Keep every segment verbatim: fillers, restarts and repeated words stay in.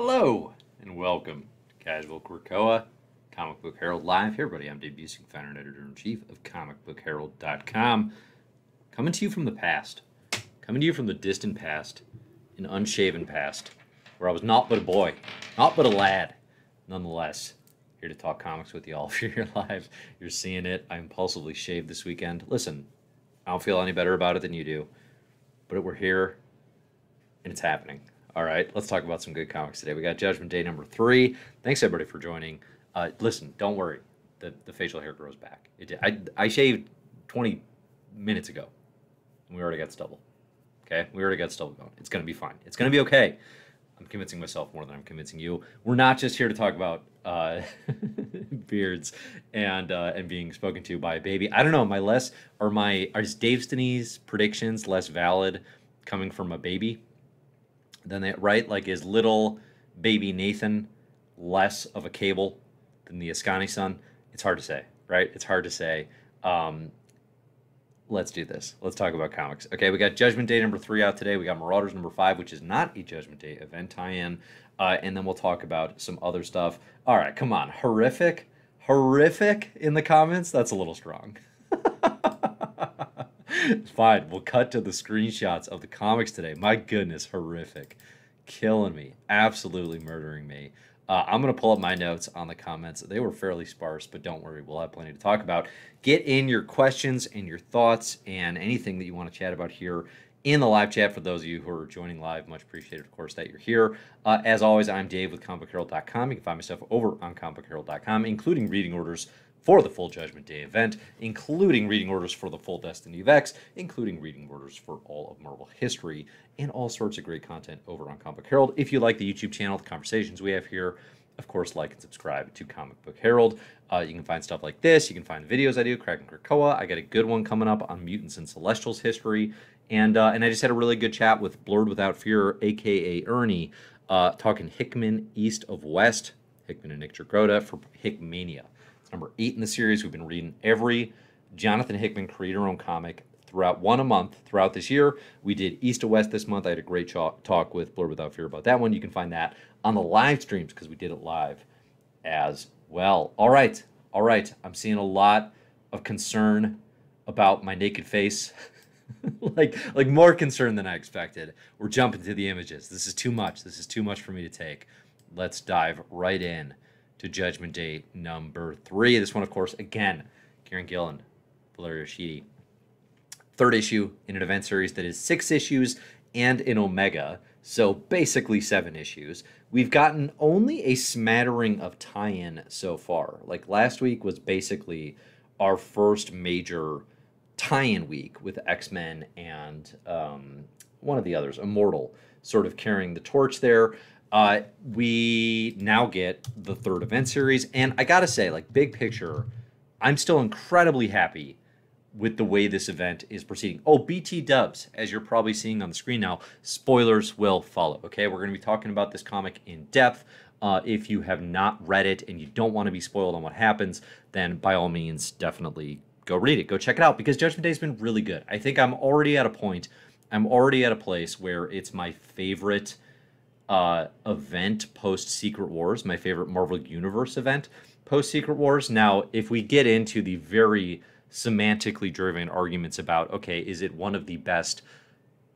Hello and welcome to Casual Curcoa, Comic Book Herald Live. Hey everybody, I'm Dave Busing, founder and editor-in-chief of Comic Book Herald dot com. Coming to you from the past. Coming to you from the distant past, an unshaven past, where I was naught but a boy, naught but a lad. Nonetheless, here to talk comics with you all for your lives. You're seeing it. I impulsively shaved this weekend. Listen, I don't feel any better about it than you do, but we're here and it's happening. All right, let's talk about some good comics today. We got Judgment Day number three. Thanks, everybody, for joining. Uh, listen, don't worry. The, the facial hair grows back. It, I, I shaved twenty minutes ago, and we already got stubble. Okay? We already got stubble going. It's going to be fine. It's going to be okay. I'm convincing myself more than I'm convincing you. We're not just here to talk about uh, beards and uh, and being spoken to by a baby. I don't know. My less or my are Destinies predictions less valid coming from a baby? Then they, right, like, is little baby Nathan less of a Cable than the Ascani son? It's hard to say, right? It's hard to say. Um, let's do this. Let's talk about comics. Okay, we got Judgment Day number three out today. We got Marauders number five, which is not a Judgment Day event tie-in. Uh, and then we'll talk about some other stuff. All right, come on. Horrific, horrific in the comments? That's a little strong. Fine, we'll cut to the screenshots of the comics today. My goodness, horrific. Killing me. Absolutely murdering me. Uh, I'm going to pull up my notes on the comments. They were fairly sparse, but don't worry. We'll have plenty to talk about. Get in your questions and your thoughts and anything that you want to chat about here in the live chat. For those of you who are joining live, much appreciated, of course, that you're here. Uh, as always, I'm Dave with Comic Book Herald dot com. You can find myself over on Comic Book Herald dot com, including reading orders for the full Judgment Day event, including reading orders for the full Destiny of X, including reading orders for all of Marvel history, and all sorts of great content over on Comic Book Herald. If you like the YouTube channel, the conversations we have here, of course, like and subscribe to Comic Book Herald. Uh, you can find stuff like this. You can find videos I do, Krakoa and Krakoa. I got a good one coming up on mutants and Celestials history. And, uh, and I just had a really good chat with Blurred Without Fear, a k a. Ernie, uh, talking Hickman East of West, Hickman and Nick Dragotta for Hickmania. Number eight in the series. We've been reading every Jonathan Hickman creator-owned comic throughout, one a month throughout this year. We did East to West this month. I had a great talk with Blurred Without Fear about that one. You can find that on the live streams because we did it live as well. All right. All right. I'm seeing a lot of concern about my naked face. like, like more concern than I expected. We're jumping to the images. This is too much. This is too much for me to take. Let's dive right in to Judgment Day number three. This one, of course, again, Kieron Gillen, Valerio Schiti. Third issue in an event series that is six issues and an Omega, so basically seven issues. We've gotten only a smattering of tie-in so far. Like, last week was basically our first major tie-in week with X-Men and um, one of the others, Immortal, sort of carrying the torch there. Uh, we now get the third event series, and I gotta say, like, big picture, I'm still incredibly happy with the way this event is proceeding. Oh, B T dubs, as you're probably seeing on the screen now, spoilers will follow, okay? We're going to be talking about this comic in depth. Uh, if you have not read it and you don't want to be spoiled on what happens, then by all means, definitely go read it. Go check it out, because Judgment Day's been really good. I think I'm already at a point, I'm already at a place where it's my favorite Uh, event post-Secret Wars, my favorite Marvel Universe event post-Secret Wars. Now, if we get into the very semantically driven arguments about, okay, is it one of the best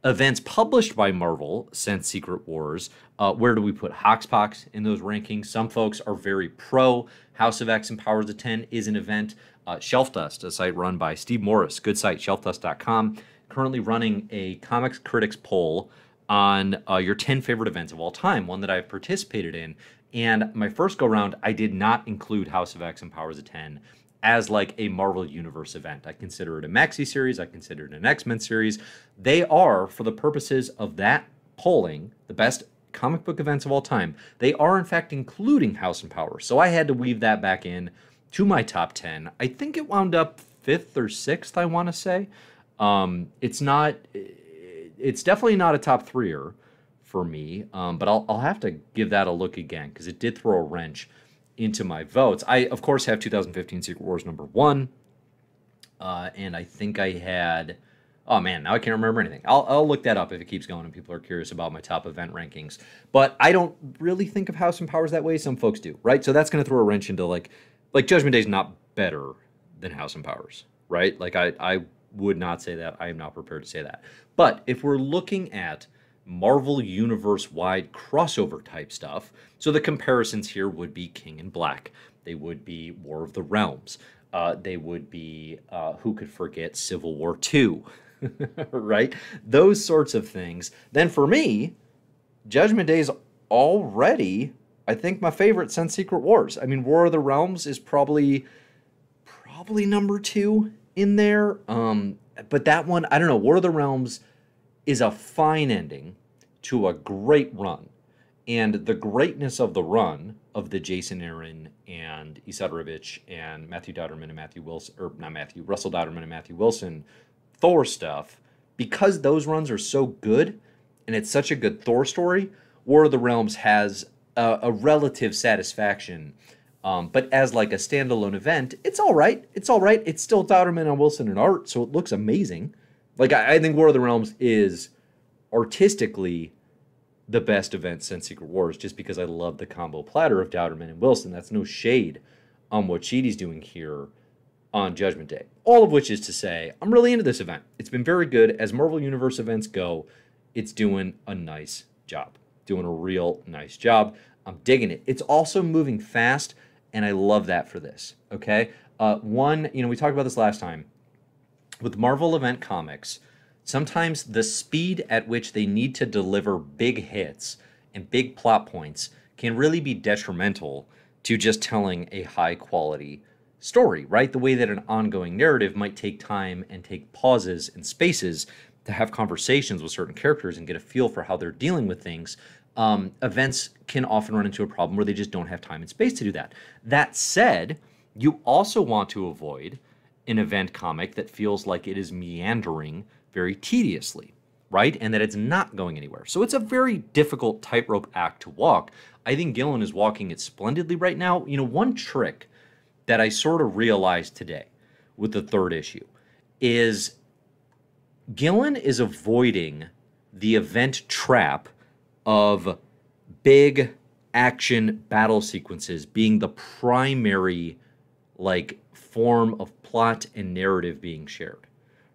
events published by Marvel since Secret Wars? Uh, where do we put Hoxpox in those rankings? Some folks are very pro. House of X and Powers of Ten is an event. Uh, Shelf Dust, a site run by Steve Morris, good site, shelf dust dot com, currently running a comics critics poll on uh, your ten favorite events of all time, one that I've participated in. And my first go-round, I did not include House of X and Powers of ten as like a Marvel Universe event. I consider it a maxi series. I consider it an X-Men series. They are, for the purposes of that polling, the best comic book events of all time. They are, in fact, including House and Powers. So I had to weave that back in to my top ten. I think it wound up fifth or sixth, I want to say. Um, it's not... It's definitely not a top three-er for me, um, but I'll, I'll have to give that a look again because it did throw a wrench into my votes. I, of course, have twenty fifteen Secret Wars number one, uh, and I think I had Oh man, now I can't remember anything. I'll, I'll look that up if it keeps going and people are curious about my top event rankings. But I don't really think of House and Powers that way. Some folks do, right? So that's going to throw a wrench into like, like Judgment Day is not better than House and Powers, right? Like I, I would not say that. I am not prepared to say that. But if we're looking at Marvel Universe-wide crossover type stuff, so the comparisons here would be King and Black. They would be War of the Realms. Uh, they would be, uh, who could forget, Civil War two. Right? Those sorts of things. Then for me, Judgment Day is already, I think, my favorite since Secret Wars. I mean, War of the Realms is probably, probably number two in there. Um, but that one, I don't know, War of the Realms is a fine ending to a great run. And the greatness of the run of the Jason Aaron and Isadorovich and Matthew Dauterman and Matthew Wilson, or not Matthew, Russell Dauterman and Matthew Wilson Thor stuff, because those runs are so good and it's such a good Thor story, War of the Realms has a, a relative satisfaction. Um, but as like a standalone event, it's all right. It's all right. It's still Dauterman and Wilson and art, so it looks amazing. Like I, I think War of the Realms is artistically the best event since Secret Wars, just because I love the combo platter of Dauterman and Wilson. That's no shade on what Chidi's doing here on Judgment Day. All of which is to say, I'm really into this event. It's been very good. As Marvel Universe events go, it's doing a nice job. Doing a real nice job. I'm digging it. It's also moving fast, and I love that for this, okay? Uh, one, you know, we talked about this last time. With Marvel event comics, sometimes the speed at which they need to deliver big hits and big plot points can really be detrimental to just telling a high-quality story, right? The way that an ongoing narrative might take time and take pauses and spaces to have conversations with certain characters and get a feel for how they're dealing with things, um, events can often run into a problem where they just don't have time and space to do that. That said, you also want to avoid an event comic that feels like it is meandering very tediously, right? And that it's not going anywhere. So it's a very difficult tightrope act to walk. I think Gillen is walking it splendidly right now. You know, one trick that I sort of realized today with the third issue is Gillen is avoiding the event trap of big action battle sequences being the primary like form of plot and narrative being shared,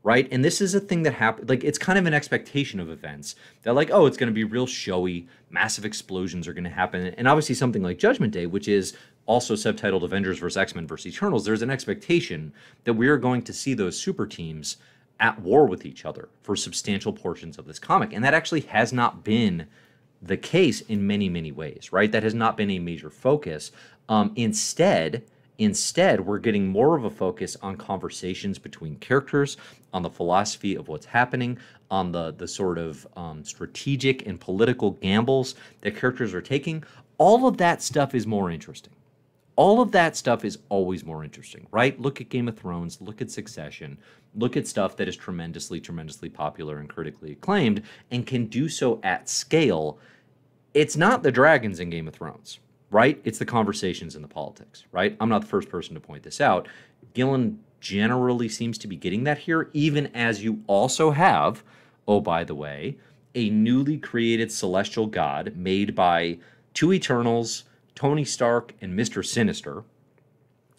right? And this is a thing that happens, like it's kind of an expectation of events. They're like, oh, it's going to be real showy, massive explosions are going to happen. And obviously something like Judgment Day, which is also subtitled Avengers versus X-Men versus Eternals, there's an expectation that we are going to see those super teams at war with each other for substantial portions of this comic. And that actually has not been the case in many, many ways, right? That has not been a major focus. Um, instead, instead, we're getting more of a focus on conversations between characters, on the philosophy of what's happening, on the, the sort of um, strategic and political gambles that characters are taking. All of that stuff is more interesting. All of that stuff is always more interesting, right? Look at Game of Thrones, look at Succession, look at stuff that is tremendously, tremendously popular and critically acclaimed and can do so at scale. It's not the dragons in Game of Thrones, right? It's the conversations and the politics, right? I'm not the first person to point this out. Gillen generally seems to be getting that here, even as you also have, oh, by the way, a newly created celestial god made by two Eternals, Tony Stark and Mister Sinister.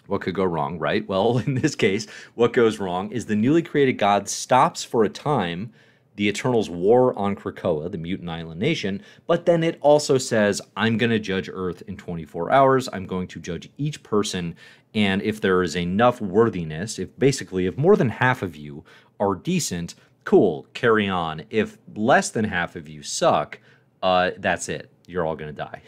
What could go wrong, right? Well, in this case, what goes wrong is the newly created god stops for a time the Eternals' war on Krakoa, the mutant island nation, but then it also says, I'm going to judge Earth in twenty-four hours. I'm going to judge each person, and if there is enough worthiness, if basically if more than half of you are decent, cool, carry on. If less than half of you suck, uh, that's it. You're all going to die.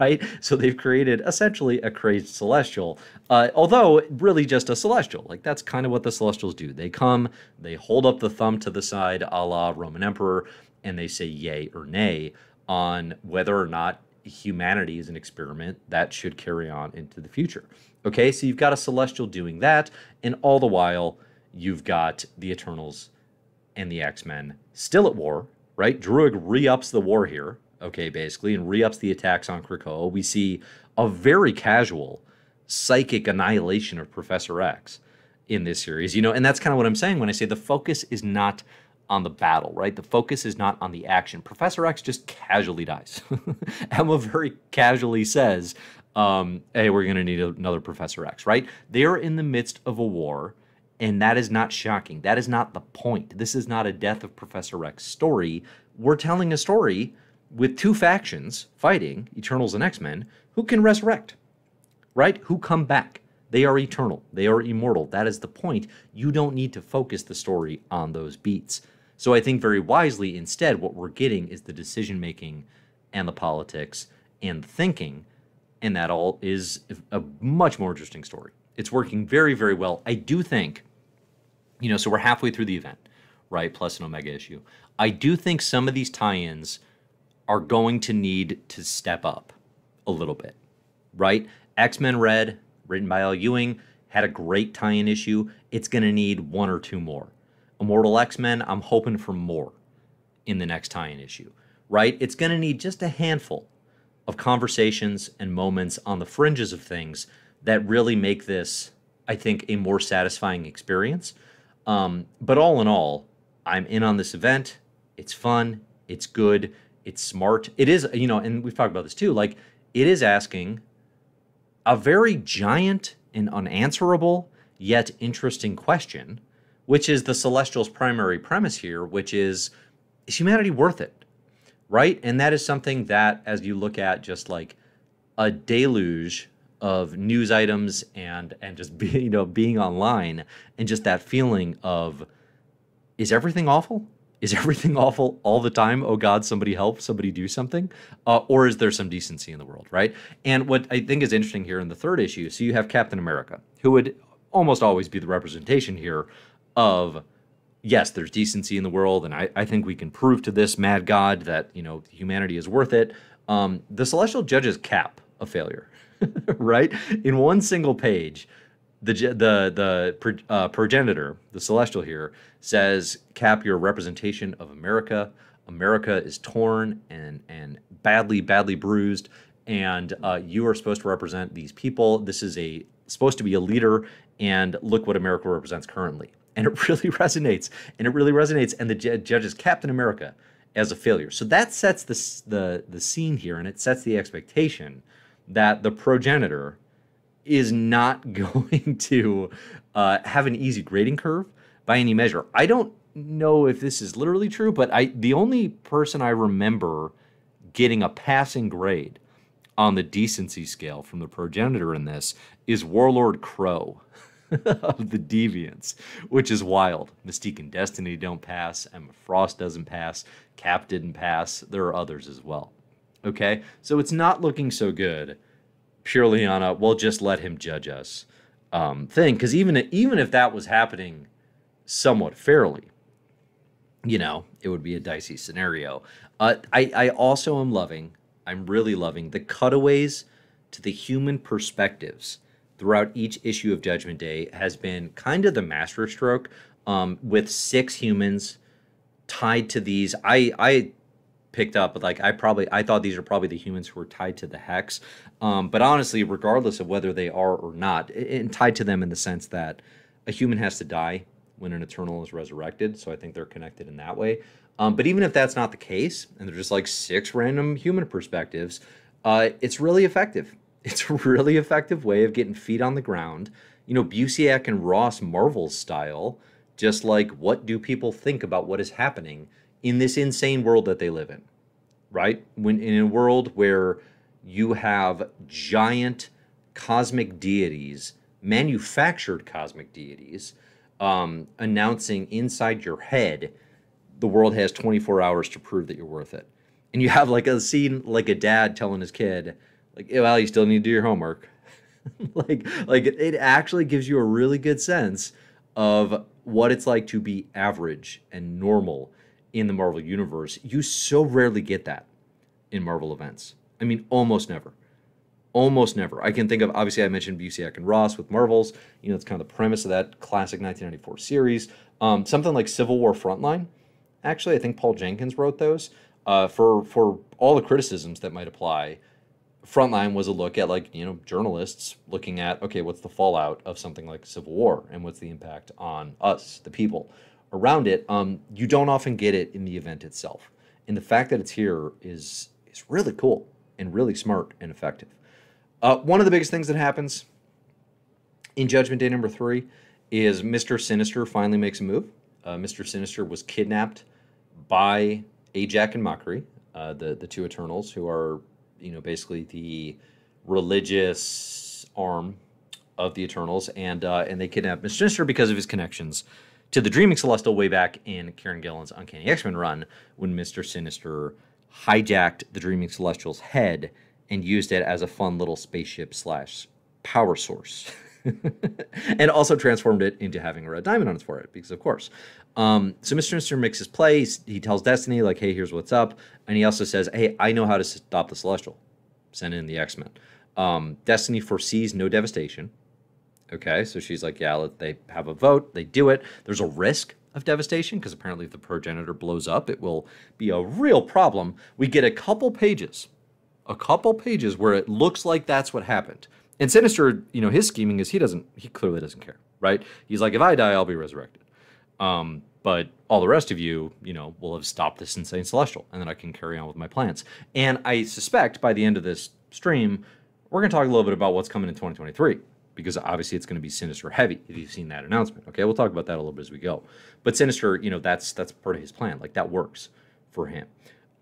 Right? So they've created essentially a crazed celestial, uh, although really just a celestial. Like that's kind of what the celestials do. They come, they hold up the thumb to the side, a la Roman emperor, and they say yay or nay on whether or not humanity is an experiment that should carry on into the future. Okay, so you've got a celestial doing that, and all the while you've got the Eternals and the X-Men still at war, right? Druig re-ups the war here. Okay, basically, and re-ups the attacks on Krakoa. We see a very casual psychic annihilation of Professor X in this series, you know, and that's kind of what I'm saying when I say the focus is not on the battle, right? The focus is not on the action. Professor X just casually dies. Emma very casually says, um, hey, we're going to need another Professor X, right? They are in the midst of a war, and that is not shocking. That is not the point. This is not a death of Professor X story. We're telling a story with two factions fighting, Eternals and X-Men, who can resurrect, right? Who come back. They are eternal. They are immortal. That is the point. You don't need to focus the story on those beats. So I think very wisely, instead, what we're getting is the decision-making and the politics and the thinking, and that all is a much more interesting story. It's working very, very well. I do think, you know, so we're halfway through the event, right, plus an Omega issue. I do think some of these tie-ins are going to need to step up a little bit, right? X-Men Red, written by Al Ewing, had a great tie-in issue. It's going to need one or two more. Immortal X-Men, I'm hoping for more in the next tie-in issue, right? It's going to need just a handful of conversations and moments on the fringes of things that really make this, I think, a more satisfying experience. Um, but all in all, I'm in on this event. It's fun. It's good. It's smart. It is, you know, and we've talked about this too, like, it is asking a very giant and unanswerable yet interesting question, which is the Celestial's primary premise here, which is, is humanity worth it, right? And that is something that, as you look at just like a deluge of news items and and just be, you know, being online and just that feeling of, is everything awful? Is everything awful all the time? Oh God, somebody help, somebody do something. Uh, or is there some decency in the world, right? And what I think is interesting here in the third issue, so you have Captain America, who would almost always be the representation here of, yes, there's decency in the world, and I, I think we can prove to this mad God that, you know, humanity is worth it. Um, the Celestial judges Cap a failure, right? In one single page, The, the, the uh, progenitor, the Celestial here, says, Cap, you're a representation of America. America is torn and, and badly, badly bruised, and uh, you are supposed to represent these people. This is a supposed to be a leader, and look what America represents currently. And it really resonates, and it really resonates, and the judges Captain America as a failure. So that sets the, the, the scene here, and it sets the expectation that the progenitor is not going to uh, have an easy grading curve by any measure. I don't know if this is literally true, but I the only person I remember getting a passing grade on the decency scale from the progenitor in this is Warlord Crow of the Deviants, which is wild. Mystique and Destiny don't pass, Emma Frost doesn't pass, Cap didn't pass, there are others as well, okay? So it's not looking so good purely on a, well, just let him judge us um, thing. Because even, even if that was happening somewhat fairly, you know, it would be a dicey scenario. Uh, I, I also am loving, I'm really loving the cutaways to the human perspectives throughout each issue of Judgment Day has been kind of the masterstroke um, with six humans tied to these. I, I, picked up, but like I probably, I thought these are probably the humans who are tied to the Hex. Um, but honestly, regardless of whether they are or not, and tied to them in the sense that a human has to die when an Eternal is resurrected. So I think they're connected in that way. Um, but even if that's not the case, and they're just like six random human perspectives, uh, it's really effective. It's a really effective way of getting feet on the ground. You know, Busiek and Ross Marvel style, just like, what do people think about what is happening in this insane world that they live in, right? When in a world where you have giant cosmic deities, manufactured cosmic deities, um, announcing inside your head, the world has twenty-four hours to prove that you're worth it. And you have like a scene, like a dad telling his kid, like, well, you still need to do your homework. like, like it actually gives you a really good sense of what it's like to be average and normal in the Marvel Universe. You so rarely get that in Marvel events. I mean, almost never. Almost never. I can think of, obviously I mentioned Busiek and Ross with Marvels. You know, it's kind of the premise of that classic nineteen ninety-four series. Um, something like Civil War Frontline. Actually, I think Paul Jenkins wrote those. Uh, for, for all the criticisms that might apply, Frontline was a look at, like, you know, journalists looking at, okay, what's the fallout of something like Civil War and what's the impact on us, the people around it. Um, you don't often get it in the event itself. And the fact that it's here is, is really cool and really smart and effective. Uh, one of the biggest things that happens in Judgment Day number three is Mister Sinister finally makes a move. Uh, Mister Sinister was kidnapped by Ajak and Mockery, uh, the, the two Eternals who are, you know, basically the religious arm of the Eternals, and uh, and they kidnapped Mister Sinister because of his connections to the Dreaming Celestial way back in Kieron Gillen's Uncanny X-Men run, when Mister Sinister hijacked the Dreaming Celestial's head and used it as a fun little spaceship slash power source, and also transformed it into having a red diamond on its forehead, because of course. Um, so Mister Sinister makes his play. He tells Destiny, like, hey, here's what's up. And he also says, hey, I know how to stop the Celestial. Send in the X-Men. Um, Destiny foresees no devastation. Okay, so she's like, yeah, let, they have a vote. They do it. There's a risk of devastation, because apparently if the Progenitor blows up, it will be a real problem. We get a couple pages, a couple pages where it looks like that's what happened. And Sinister, you know, his scheming is he doesn't, he clearly doesn't care, right? He's like, if I die, I'll be resurrected. Um, but all the rest of you, you know, will have stopped this insane Celestial, and then I can carry on with my plans. And I suspect by the end of this stream, we're going to talk a little bit about what's coming in twenty twenty-three, because obviously it's going to be Sinister heavy if you've seen that announcement. Okay, we'll talk about that a little bit as we go. But Sinister, you know, that's, that's part of his plan. Like, that works for him.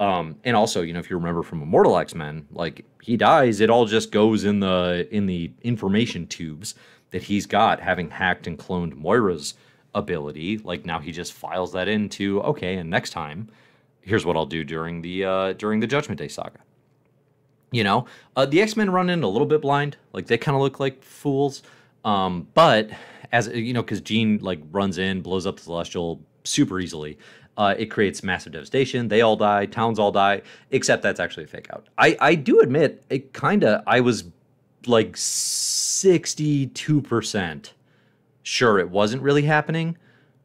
Um, and also, you know, if you remember from Immortal X-Men, like, he dies, it all just goes in the in the information tubes that he's got, having hacked and cloned Moira's ability. Like, now he just files that into, okay, and next time, here's what I'll do during the uh, during the Judgment Day saga. You know, uh, the X-Men run in a little bit blind. Like, they kind of look like fools. Um, but, as you know, because Jean, like, runs in, blows up the Celestial super easily. Uh, it creates massive devastation. They all die. Towns all die. Except that's actually a fake out. I, I do admit, it kind of, I was like sixty-two percent sure it wasn't really happening.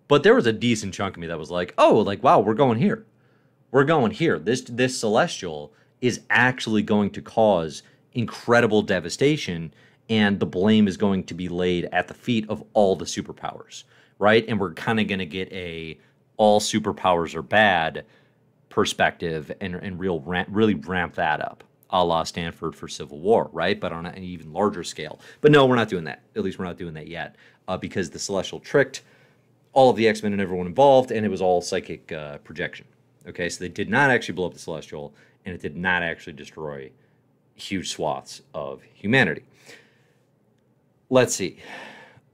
But there was a decent chunk of me that was like, oh, like, wow, we're going here. We're going here. This, this Celestial is actually going to cause incredible devastation. And the blame is going to be laid at the feet of all the superpowers. Right? And we're kind of going to get a... all superpowers are bad perspective, and, and real ramp, really ramp that up, a la Stanford for Civil War, right? But on an even larger scale. But no, we're not doing that. At least we're not doing that yet, uh, because the Celestial tricked all of the X-Men and everyone involved, and it was all psychic uh, projection. Okay, so they did not actually blow up the Celestial, and it did not actually destroy huge swaths of humanity. Let's see.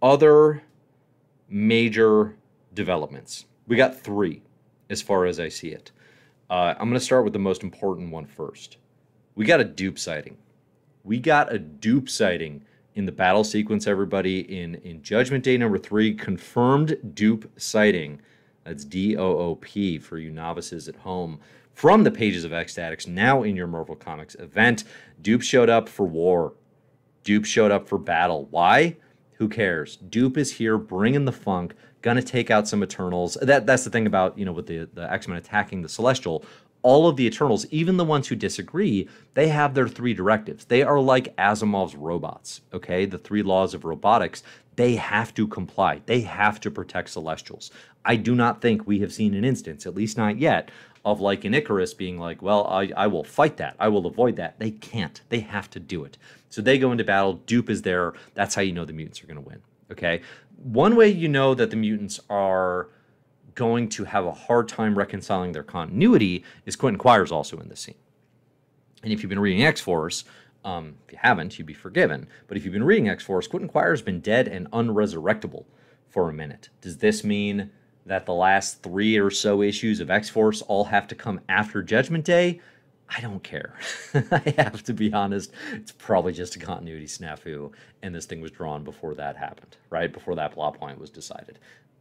Other major developments. We got three, as far as I see it. Uh, I'm going to start with the most important one first. We got a dupe sighting. We got a dupe sighting in the battle sequence, everybody, in, in Judgment Day number three. Confirmed dupe sighting. That's D O O P for you novices at home. From the pages of X-Statics, now in your Marvel Comics event. Dupe showed up for war. Dupe showed up for battle. Why? Who cares? Dupe is here, bringing the funk. Gonna take out some Eternals. That that's the thing about, you know, with the, the X-Men attacking the Celestial. All of the Eternals, even the ones who disagree, they have their three directives. They are like Asimov's robots, okay? The three laws of robotics. They have to comply. They have to protect Celestials. I do not think we have seen an instance, at least not yet, of like an Icarus being like, well, I, I will fight that. I will avoid that. They can't. They have to do it. So they go into battle. Dupe is there. That's how you know the mutants are gonna win, okay? One way you know that the mutants are going to have a hard time reconciling their continuity is Quentin Quire's also in this scene. And if you've been reading X-Force, um, if you haven't, you'd be forgiven. But if you've been reading X-Force, Quentin Quire's been dead and unresurrectable for a minute. Does this mean that the last three or so issues of X-Force all have to come after Judgment Day? I don't care. I have to be honest. It's probably just a continuity snafu, and this thing was drawn before that happened, right? Before that plot point was decided.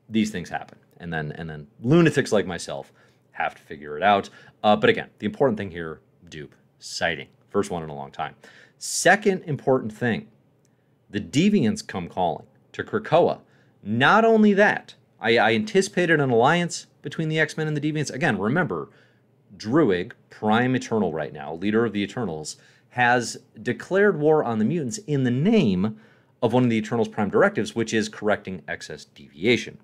These things happen, and then and then lunatics like myself have to figure it out. Uh, but again, the important thing here, dupe sighting. First one in a long time. Second important thing, the Deviants come calling to Krakoa. Not only that, I, I anticipated an alliance between the X-Men and the Deviants. Again, remember, Druig, Prime Eternal right now, leader of the Eternals, has declared war on the mutants in the name of one of the Eternals' prime directives, which is correcting excess deviation,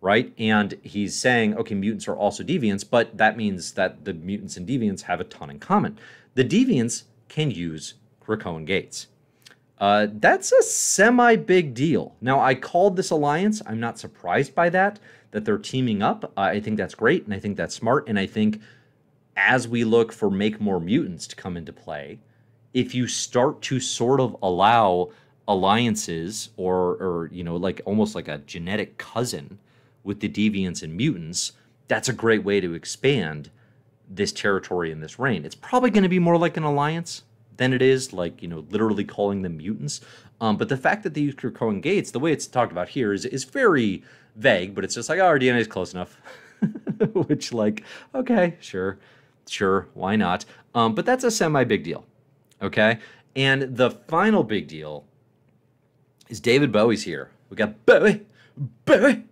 right? And he's saying, okay, mutants are also deviants, but that means that the mutants and deviants have a ton in common. The deviants can use Krakoan gates. Uh, that's a semi-big deal. Now, I called this alliance. I'm not surprised by that, that they're teaming up. Uh, I think that's great, and I think that's smart, and I think as we look for Make More Mutants to come into play, if you start to sort of allow alliances or, or you know, like almost like a genetic cousin with the deviants and mutants, that's a great way to expand this territory in this reign. It's probably going to be more like an alliance than it is like, you know, literally calling them mutants. Um, but the fact that they use Krakoan gates, the way it's talked about here is, is very vague, but it's just like, oh, our D N A is close enough, which like, okay, sure, sure, why not? Um, but that's a semi-big deal, okay? And the final big deal is David Bowie's here. We got Bowie, Bowie,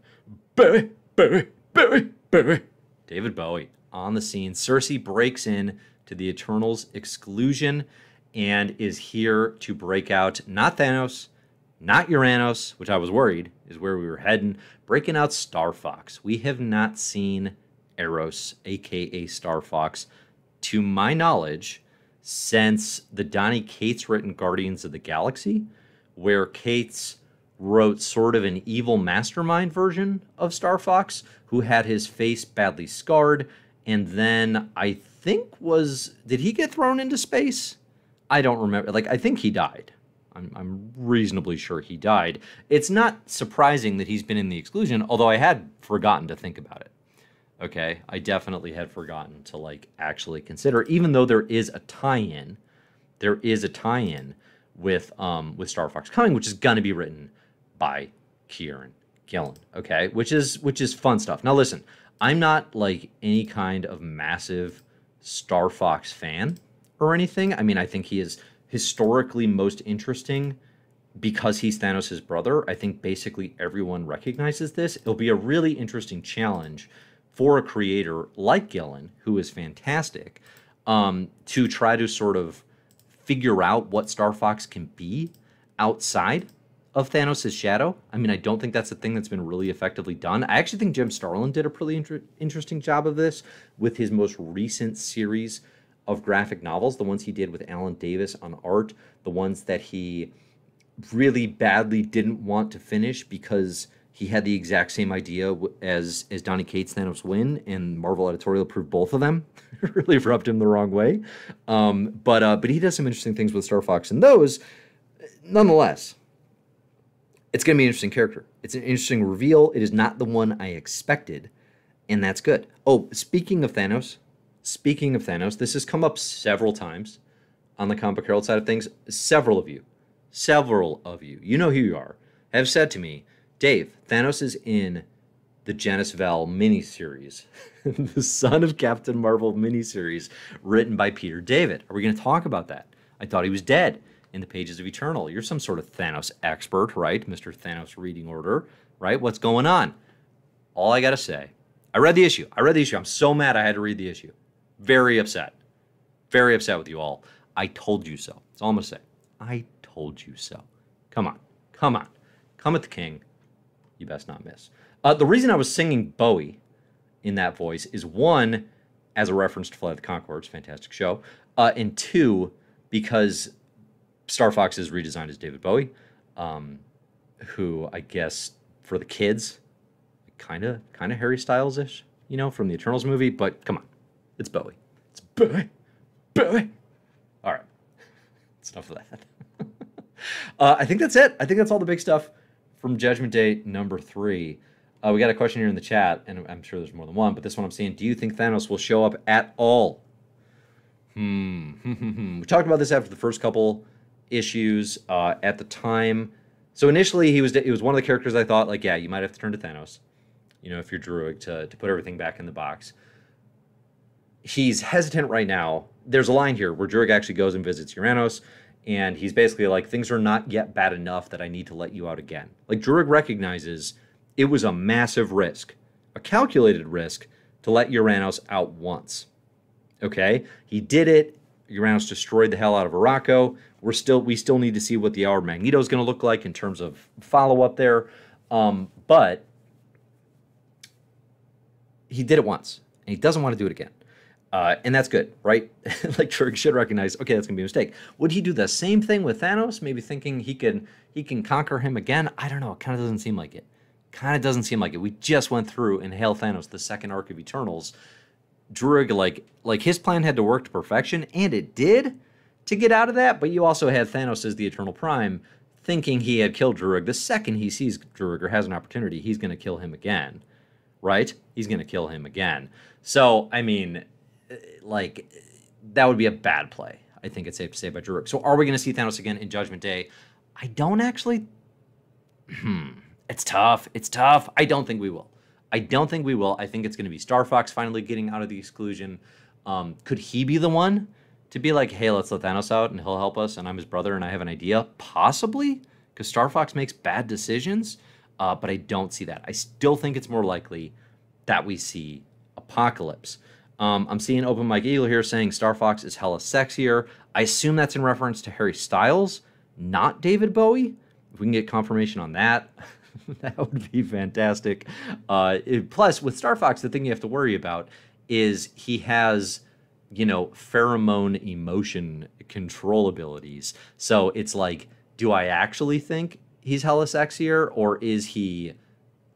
Bowie, Bowie, Bowie, Bowie. David Bowie on the scene. Cersei breaks in to the Eternals' exclusion and is here to break out not Thanos, not Uranos, which I was worried is where we were heading, breaking out Star Fox. We have not seen Eros, aka Star Fox, to my knowledge, since the Donny Cates written Guardians of the Galaxy, where Cates wrote sort of an evil mastermind version of Star Fox, who had his face badly scarred, and then I think was, did he get thrown into space? I don't remember. Like, I think he died. I'm, I'm reasonably sure he died. It's not surprising that he's been in the exclusion, although I had forgotten to think about it. Okay, I definitely had forgotten to, like, actually consider, even though there is a tie-in, there is a tie-in with um, with Star Fox coming, which is going to be written by Kieron Gillen, okay? Which is, which is fun stuff. Now, listen, I'm not, like, any kind of massive Star Fox fan or anything. I mean, I think he is historically most interesting because he's Thanos' brother. I think basically everyone recognizes this. It'll be a really interesting challenge for a creator like Gillen, who is fantastic, um, to try to sort of figure out what Star Fox can be outside of Thanos' shadow. I mean, I don't think that's a thing that's been really effectively done. I actually think Jim Starlin did a pretty inter interesting job of this with his most recent series of graphic novels, the ones he did with Alan Davis on art, the ones that he really badly didn't want to finish because he had the exact same idea as, as Donny Cates' Thanos Win, and Marvel Editorial approved both of them. Really rubbed him the wrong way. Um, but, uh, but he does some interesting things with Star Fox, and those, nonetheless, it's going to be an interesting character. It's an interesting reveal. It is not the one I expected, and that's good. Oh, speaking of Thanos, speaking of Thanos, this has come up several times on the Comic Book Herald side of things. Several of you, several of you, you know who you are, have said to me, Dave, Thanos is in the Genis Val miniseries, the Son of Captain Marvel miniseries written by Peter David. Are we going to talk about that? I thought he was dead in the pages of Eternal. You're some sort of Thanos expert, right? Mister Thanos reading order, right? What's going on? All I got to say, I read the issue. I read the issue. I'm so mad I had to read the issue. Very upset. Very upset with you all. I told you so. That's all I'm going to say. I told you so. Come on. Come on. Come at the king. You best not miss. Uh, the reason I was singing Bowie in that voice is, one, as a reference to Flight of the Conchords, fantastic show, uh, and two, because Star Fox is redesigned as David Bowie, um, who I guess for the kids, kind of kind of Harry Styles-ish, you know, from the Eternals movie, but come on, it's Bowie. It's Bowie. Bowie. All right. That's enough of that. uh, I think that's it. I think that's all the big stuff from Judgment Day number three. Uh, we got a question here in the chat, and I'm sure there's more than one, but this one I'm seeing. Do you think Thanos will show up at all? Hmm. We talked about this after the first couple issues uh, at the time. So initially, he was it was one of the characters I thought, like, yeah, you might have to turn to Thanos, you know, if you're Druig, to, to put everything back in the box. He's hesitant right now. There's a line here where Druig actually goes and visits Uranos, and he's basically like, things are not yet bad enough that I need to let you out again. Like, Druig recognizes it was a massive risk, a calculated risk, to let Uranos out once. Okay? He did it. Uranos destroyed the hell out of Arakko. We're still, we still need to see what the Hour Magneto is going to look like in terms of follow-up there. Um, but he did it once, and he doesn't want to do it again. Uh, and that's good, right? Like, Druig should recognize, okay, that's going to be a mistake. Would he do the same thing with Thanos? Maybe thinking he can, he can conquer him again? I don't know. It kind of doesn't seem like it. Kind of doesn't seem like it. We just went through and hail Thanos, the second arc of Eternals. Druig, like, like his plan had to work to perfection, and it did to get out of that, but you also had Thanos as the Eternal Prime thinking he had killed Druig. The second he sees Druig or has an opportunity, he's going to kill him again, right? He's going to kill him again. So, I mean, like, that would be a bad play, I think it's safe to say, by Druig. So are we going to see Thanos again in Judgment Day? I don't actually... Hmm. It's tough. It's tough. I don't think we will. I don't think we will. I think it's going to be Star Fox finally getting out of the exclusion. Um, could he be the one to be like, hey, let's let Thanos out and he'll help us and I'm his brother and I have an idea? Possibly, because Star Fox makes bad decisions, uh, but I don't see that. I still think it's more likely that we see Apocalypse. Um, I'm seeing Open Mike Eagle here saying Star Fox is hella sexier. I assume that's in reference to Harry Styles, not David Bowie. If we can get confirmation on that... That would be fantastic. Uh, it, plus, with Star Fox, the thing you have to worry about is he has, you know, pheromone emotion control abilities. So it's like, do I actually think he's hella sexier, or is he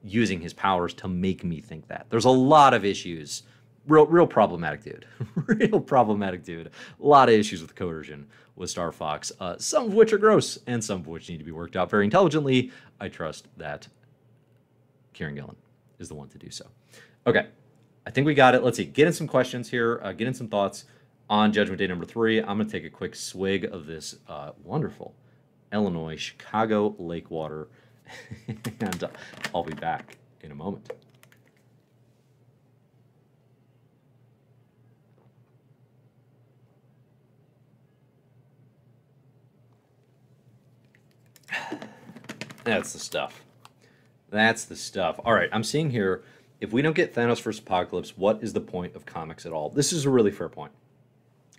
using his powers to make me think that? There's a lot of issues. Real, real problematic dude. Real problematic dude. A lot of issues with coercion with Star Fox, uh, some of which are gross and some of which need to be worked out very intelligently. I trust that Kieron Gillen is the one to do so. Okay, I think we got it. Let's see. Get in some questions here. Uh, get in some thoughts on Judgment Day number three. I'm going to take a quick swig of this uh, wonderful Illinois Chicago lake water, and uh, I'll be back in a moment. That's the stuff. That's the stuff. All right, I'm seeing here, if we don't get Thanos versus Apocalypse, what is the point of comics at all? This is a really fair point.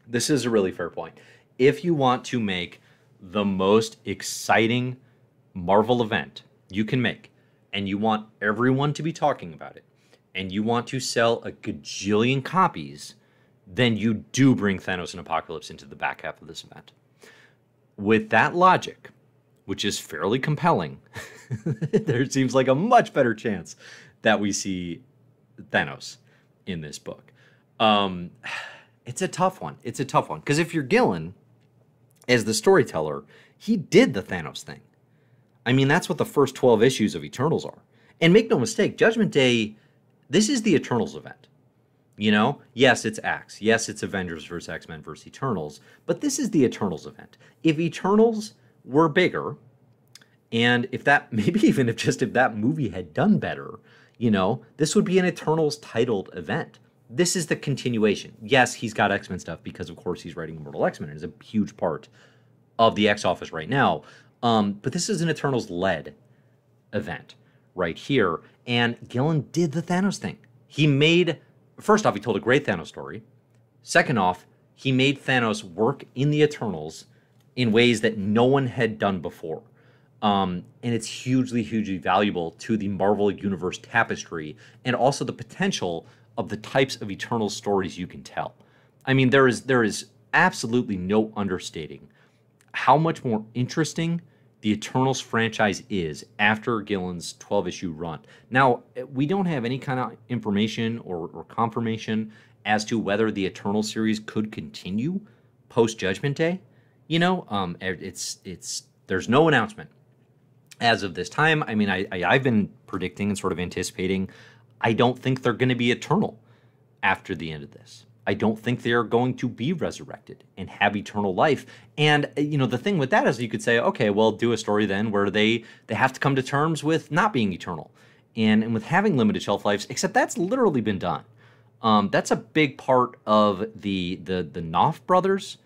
This is a really fair point. If you want to make the most exciting Marvel event you can make, and you want everyone to be talking about it, and you want to sell a gajillion copies, then you do bring Thanos and Apocalypse into the back half of this event. With that logic, which is fairly compelling, there seems like a much better chance that we see Thanos in this book. Um, it's a tough one. It's a tough one. Because if you're Gillen, as the storyteller, he did the Thanos thing. I mean, that's what the first twelve issues of Eternals are. And make no mistake, Judgment Day, this is the Eternals event. You know, yes, it's Axe. Yes, it's Avengers versus X-Men versus Eternals. But this is the Eternals event. If Eternals... were bigger, and if that, maybe even if just if that movie had done better, you know, this would be an Eternals titled event. This is the continuation. Yes, he's got X-Men stuff because, of course, he's writing Immortal X-Men and is a huge part of the X office right now. Um, but this is an Eternals-led event right here, and Gillen did the Thanos thing. He made, first off, he told a great Thanos story. Second off, he made Thanos work in the Eternals in ways that no one had done before. Um, and it's hugely, hugely valuable to the Marvel Universe tapestry and also the potential of the types of Eternal stories you can tell. I mean, there is, there is absolutely no understating how much more interesting the Eternals franchise is after Gillen's twelve-issue run. Now, we don't have any kind of information or, or confirmation as to whether the Eternal series could continue post-Judgment Day. You know, um, it's, it's, there's no announcement as of this time. I mean, I, I, I've been predicting and sort of anticipating, I don't think they're going to be eternal after the end of this. I don't think they're going to be resurrected and have eternal life. And, you know, the thing with that is you could say, okay, well, do a story then where they, they have to come to terms with not being eternal and, and with having limited shelf lives, except that's literally been done. Um, that's a big part of the, the, the Knopf brothers.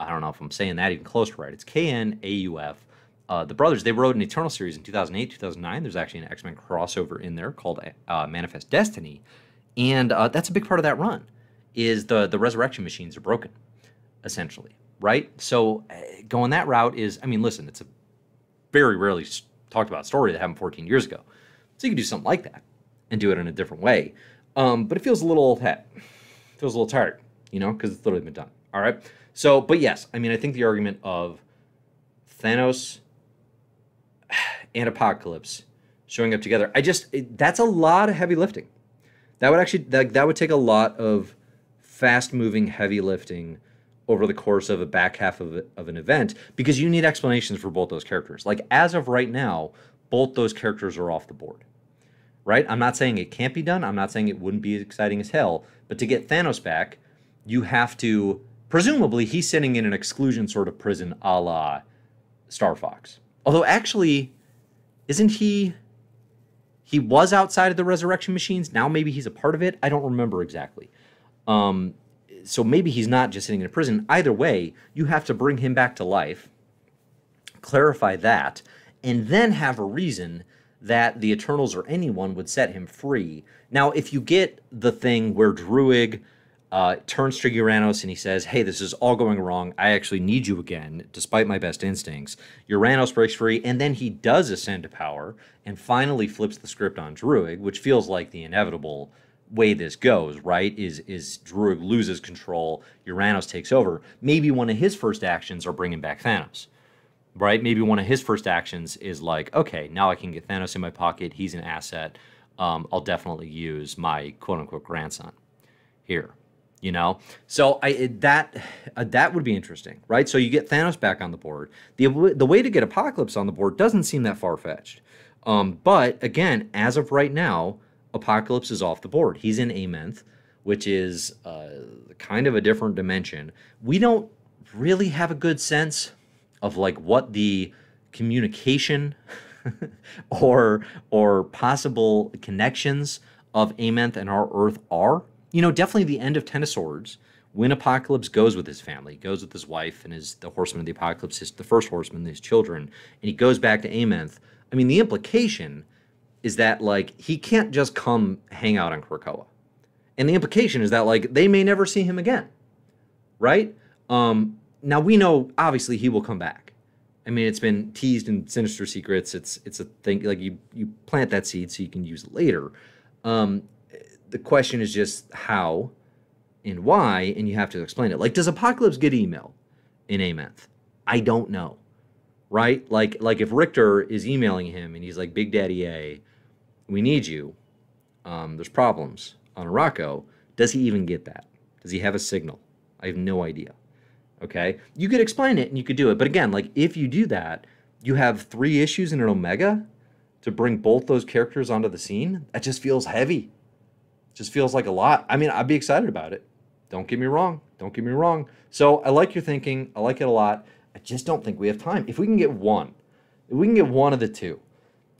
I don't know if I'm saying that even close to right. It's K N A U F. Uh, the brothers, they wrote an Eternal series in two thousand eight, two thousand nine. There's actually an X-Men crossover in there called uh, Manifest Destiny. And uh, that's a big part of that run, is the, the resurrection machines are broken. essentially, right? So going that route is, I mean, listen, it's a very rarely talked about story that happened fourteen years ago. So you can do something like that and do it in a different way. Um, but it feels a little old hat. It feels a little tired, you know, because it's literally been done. All right. So, but yes, I mean, I think the argument of Thanos and Apocalypse showing up together, I just, it, that's a lot of heavy lifting. That would actually, that, that would take a lot of fast-moving heavy lifting over the course of a back half of, a, of an event, because you need explanations for both those characters. Like, as of right now, both those characters are off the board, right? I'm not saying it can't be done. I'm not saying it wouldn't be as exciting as hell. But to get Thanos back, you have to, presumably, he's sitting in an exclusion sort of prison a la Star Fox. Although, actually, isn't he... He was outside of the resurrection machines. Now maybe he's a part of it. I don't remember exactly. Um, so maybe he's not just sitting in a prison. Either way, you have to bring him back to life, clarify that, and then have a reason that the Eternals or anyone would set him free. Now, if you get the thing where Druig uh, turns to Uranos and he says, hey, this is all going wrong. I actually need you again, despite my best instincts. Uranos breaks free, and then he does ascend to power and finally flips the script on Druig, which feels like the inevitable way this goes, right? Is is Druig loses control, Uranos takes over. Maybe one of his first actions are bringing back Thanos, right? Maybe one of his first actions is like, okay, now I can get Thanos in my pocket. He's an asset. Um, I'll definitely use my quote-unquote grandson here, you know? So I that uh, that would be interesting, right? So you get Thanos back on the board. The, the way to get Apocalypse on the board doesn't seem that far-fetched. Um, but, again, as of right now, Apocalypse is off the board. He's in Amenth, which is uh, kind of a different dimension. We don't really have a good sense of, like, what the communication or, or possible connections of Amenth and our Earth are. You know, definitely the end of Ten of Swords, when Apocalypse goes with his family, goes with his wife and his the Horseman of the Apocalypse, his, the first Horseman, his children, and he goes back to Amenth. I mean, the implication is that, like, he can't just come hang out on Krakoa. And the implication is that, like, they may never see him again, right? Um, now, we know, obviously, he will come back. I mean, it's been teased in Sinister Secrets. It's it's a thing, like, you, you plant that seed so you can use it later. Um, the question is just how and why, and you have to explain it. Like, does Apocalypse get email in Amenth? I don't know. Right? Like, like if Richter is emailing him and he's like, Big Daddy A, we need you. Um, there's problems on Arakko. Does he even get that? Does he have a signal? I have no idea. Okay? You could explain it and you could do it. But again, like, if you do that, you have three issues in an Omega to bring both those characters onto the scene. That just feels heavy. It just feels like a lot. I mean, I'd be excited about it. Don't get me wrong. Don't get me wrong. So I like your thinking. I like it a lot. I just don't think we have time. If we can get one, if we can get one of the two,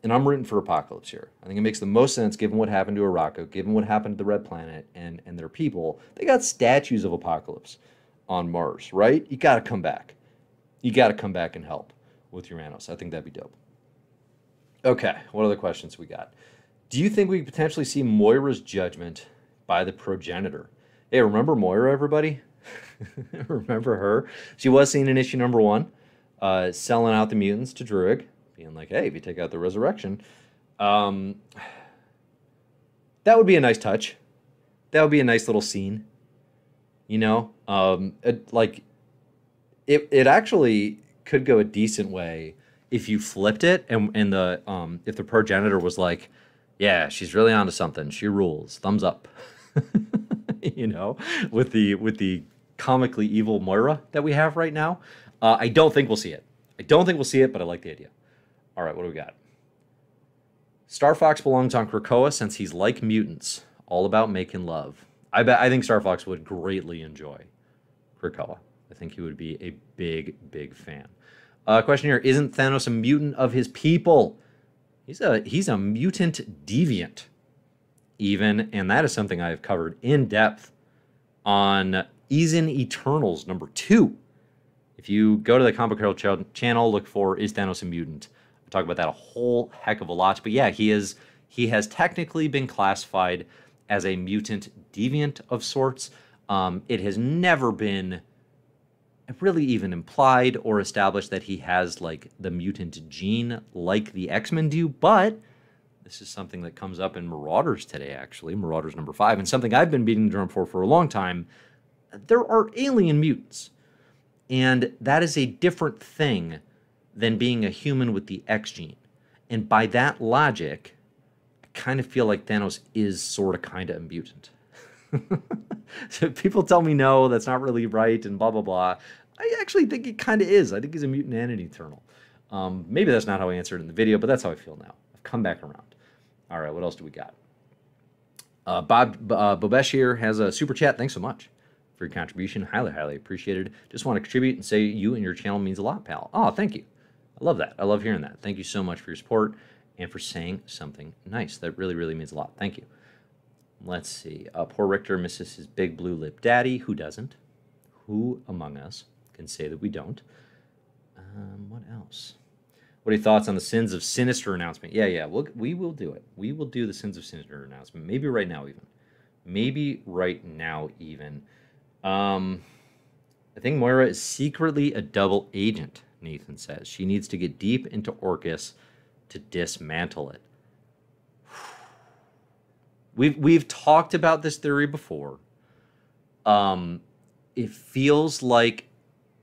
and I'm rooting for Apocalypse here. I think it makes the most sense given what happened to Arakko, given what happened to the Red Planet and, and their people. They got statues of Apocalypse on Mars, right? You got to come back. You got to come back and help with Uranos. I think that'd be dope. Okay, what other questions we got? Do you think we could potentially see Moira's judgment by the Progenitor? Hey, remember Moira, everybody? Remember her? She was seen in issue number one, uh, selling out the mutants to Druig, being like, hey, if you take out the resurrection, um, that would be a nice touch. That would be a nice little scene, you know? Um, it, like, it, it actually could go a decent way if you flipped it and, and the um, if the Progenitor was like, yeah, she's really onto something. She rules. Thumbs up. You know, with the with the comically evil Moira that we have right now. Uh, I don't think we'll see it. I don't think we'll see it, but I like the idea. All right, what do we got? Star Fox belongs on Krakoa since he's like mutants, all about making love. I bet I think Star Fox would greatly enjoy Krakoa. I think he would be a big, big fan. Uh, question here, isn't Thanos a mutant of his people? He's a he's a mutant deviant. Even, and that is something I have covered in depth on Eason Eternals number two. If you go to the Comic Book Herald ch channel, look for Is Thanos a Mutant? I talk about that a whole heck of a lot. But yeah, he is. He has technically been classified as a mutant deviant of sorts. Um, it has never been really even implied or established that he has, like, the mutant gene like the X-Men do, but this is something that comes up in Marauders today, actually, Marauders number five, and something I've been beating the drum for for a long time. There are alien mutants, and that is a different thing than being a human with the X gene. And by that logic, I kind of feel like Thanos is sort of kind of a mutant. So people tell me, no, that's not really right, and blah, blah, blah. I actually think he kind of is. I think he's a mutant and an Eternal. Um, maybe that's not how I answered in the video, but that's how I feel now. I've come back around. All right, what else do we got? Uh, Bob uh, Bobesh here has a super chat. Thanks so much for your contribution. Highly, highly appreciated. Just want to contribute and say you and your channel means a lot, pal. Oh, thank you. I love that. I love hearing that. Thank you so much for your support and for saying something nice. That really, really means a lot. Thank you. Let's see. Uh, poor Richter misses his big blue lip daddy. Who doesn't? Who among us can say that we don't? Um, what else? What are your thoughts on the Sins of Sinister announcement? Yeah, yeah. We'll, we will do it. We will do the Sins of Sinister announcement. Maybe right now even. Maybe right now even. Um, I think Moira is secretly a double agent, Nathan says. She needs to get deep into Orcus to dismantle it. We've, we've talked about this theory before. Um, it feels like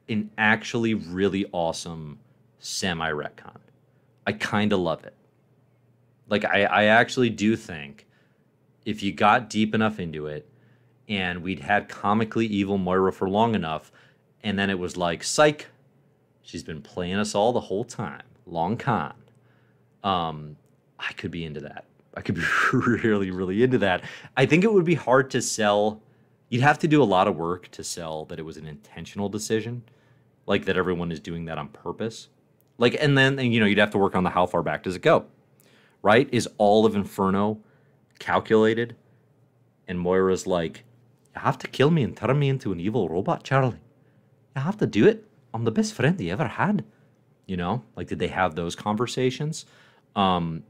an actually really awesome semi-retcon. I kind of love it. Like, I, I actually do think if you got deep enough into it and we'd had comically evil Moira for long enough, and then it was like, psych, she's been playing us all the whole time. Long con. Um, I could be into that. I could be really, really into that. I think it would be hard to sell. You'd have to do a lot of work to sell that it was an intentional decision, like that everyone is doing that on purpose. Like, and then, and, you know, you'd have to work on the how far back does it go, right? Is all of Inferno calculated? And Moira's like, you have to kill me and turn me into an evil robot, Charlie. You have to do it. I'm the best friend you ever had. You know, like, did they have those conversations? Um,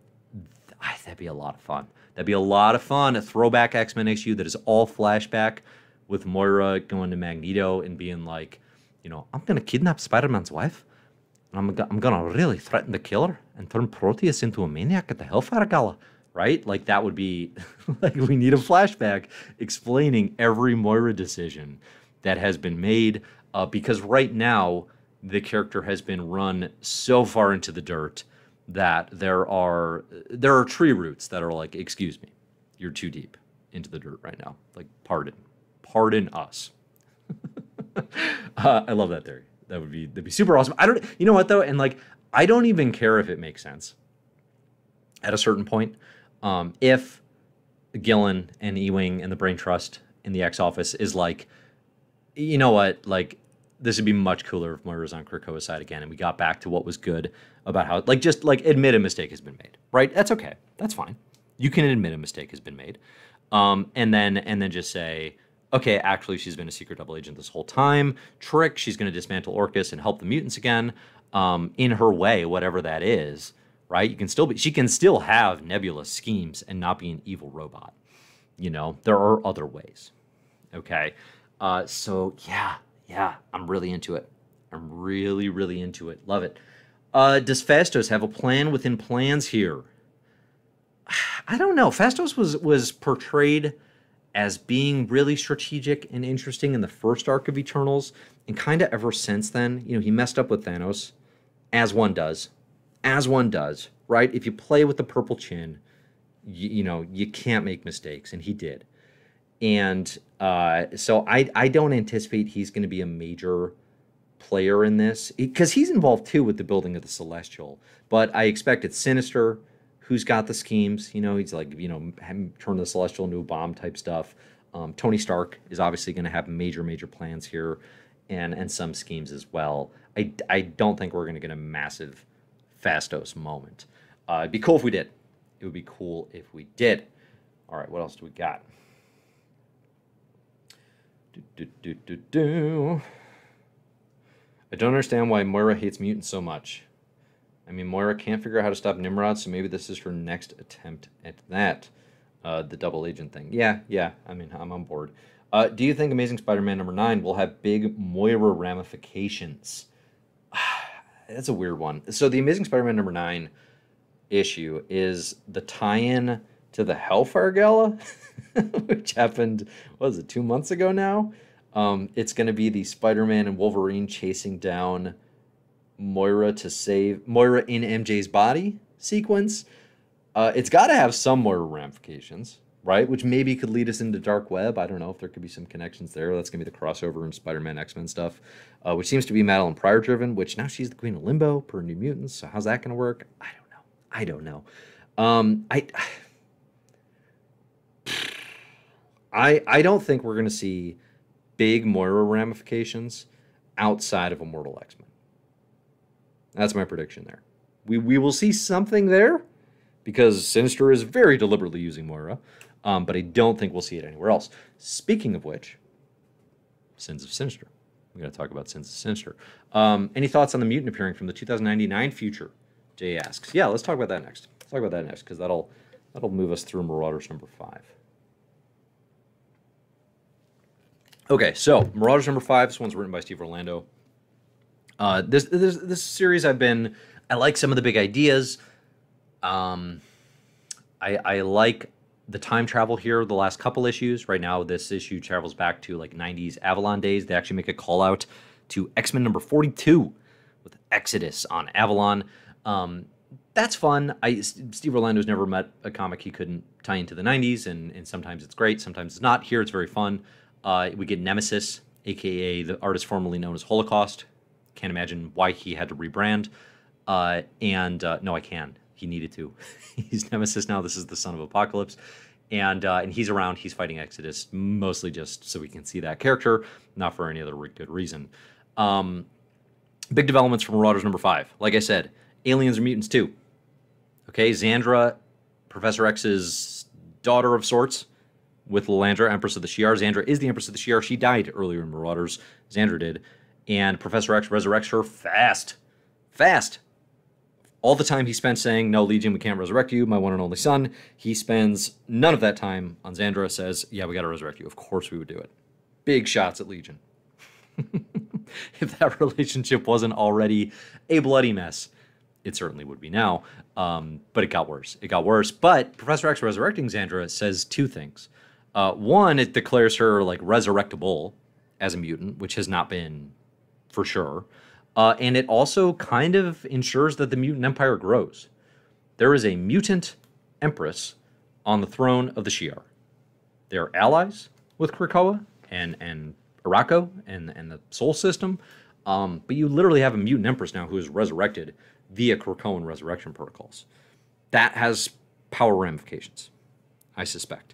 That'd be a lot of fun. That'd be a lot of fun. A throwback X-Men issue that is all flashback with Moira going to Magneto and being like, you know, I'm going to kidnap Spider-Man's wife. And I'm, I'm going to really threaten to kill her and turn Proteus into a maniac at the Hellfire Gala. Right? Like, that would be, like, we need a flashback explaining every Moira decision that has been made. Uh, because right now, the character has been run so far into the dirt that there are there are tree roots that are like, excuse me, you're too deep into the dirt right now. Like, pardon. Pardon us. uh, I love that theory. That would be, that'd be super awesome. I don't, you know what, though? And, like, I don't even care if it makes sense at a certain point. Um, if Gillen and Ewing and the Brain Trust in the X office is like, you know what, like, this would be much cooler if Moira's on Krakoa's side again and we got back to what was good about how, like, just, like, admit a mistake has been made, right? That's okay. That's fine. You can admit a mistake has been made. Um, and then and then just say, okay, actually, she's been a secret double agent this whole time. Trick, she's going to dismantle Orcus and help the mutants again um, in her way, whatever that is, right? You can still be, she can still have nebulous schemes and not be an evil robot. You know, there are other ways, okay? Uh, so, yeah. Yeah, I'm really into it. I'm really, really into it. Love it. Uh, does Fastos have a plan within plans here? I don't know. Fastos was was portrayed as being really strategic and interesting in the first arc of Eternals, and kind of ever since then, you know, he messed up with Thanos, as one does, as one does, right? If you play with the purple chin, you, you know, you can't make mistakes, and he did. And uh, so I, I don't anticipate he's going to be a major player in this, because he's involved, too, with the building of the Celestial. But I expect it's Sinister who's got the schemes. You know, he's like, you know, turn the Celestial into a bomb type stuff. Um, Tony Stark is obviously going to have major, major plans here and, and some schemes as well. I, I don't think we're going to get a massive Fastos moment. Uh, it'd be cool if we did. It would be cool if we did. All right, what else do we got? Do, do, do, do. I don't understand why Moira hates mutants so much. I mean, Moira can't figure out how to stop Nimrod, so maybe this is her next attempt at that. Uh, the double agent thing. Yeah, yeah, I mean, I'm on board. Uh, do you think Amazing Spider-Man number nine will have big Moira ramifications? That's a weird one. So the Amazing Spider-Man number nine issue is the tie-in to the Hellfire Gala, which happened, what was it, two months ago now? Um, it's going to be the Spider-Man and Wolverine chasing down Moira to save... Moira in M J's body sequence. Uh, it's got to have some more ramifications, right? Which maybe could lead us into Dark Web. I don't know if there could be some connections there. That's going to be the crossover and Spider-Man X-Men stuff, uh, which seems to be Madeline Pryor-driven, which now she's the Queen of Limbo per New Mutants. So how's that going to work? I don't know. I don't know. Um, I, I, I don't think we're going to see big Moira ramifications outside of Immortal X-Men. That's my prediction there. We, we will see something there, because Sinister is very deliberately using Moira, um, but I don't think we'll see it anywhere else. Speaking of which, Sins of Sinister. We're going to talk about Sins of Sinister. Um, any thoughts on the mutant appearing from the two thousand ninety-nine future? Jay asks. Yeah, let's talk about that next. Let's talk about that next, because that'll, that'll move us through Marauders number five. Okay, so Marauders number five. This one's written by Steve Orlando. Uh, this, this, this series I've been... I like some of the big ideas. Um, I, I like the time travel here, the last couple issues. Right now, this issue travels back to like nineties Avalon days. They actually make a call out to X-Men number forty-two with Exodus on Avalon. Um, that's fun. I, Steve Orlando's never met a comic he couldn't tie into the nineties, and, and sometimes it's great, sometimes it's not. Here, it's very fun. Uh, we get Nemesis, a k a the artist formerly known as Holocaust. Can't imagine why he had to rebrand. Uh, and uh, no, I can. He needed to. He's Nemesis now. This is the son of Apocalypse. And uh, and he's around. He's fighting Exodus, mostly just so we can see that character, not for any other good reason. Um, big developments from Marauders number five. Like I said, aliens are mutants too. Okay, Xandra, Professor X's daughter of sorts, with Lilandra, Empress of the Shi'ar. Xandra is the Empress of the Shi'ar. She died earlier in Marauders. Xandra did. And Professor X resurrects her fast. Fast. All the time he spent saying, no, Legion, we can't resurrect you, my one and only son, he spends none of that time on Xandra, says, yeah, we got to resurrect you. Of course we would do it. Big shots at Legion. If that relationship wasn't already a bloody mess, it certainly would be now. Um, but it got worse. It got worse. But Professor X resurrecting Xandra says two things. Uh, one, it declares her like resurrectable as a mutant, which has not been for sure. Uh, and it also kind of ensures that the mutant empire grows. There is a mutant empress on the throne of the Shi'ar. They are allies with Krakoa and, and Arakko and, and the Soul System. Um, but you literally have a mutant empress now who is resurrected via Krakoan resurrection protocols. That has power ramifications, I suspect.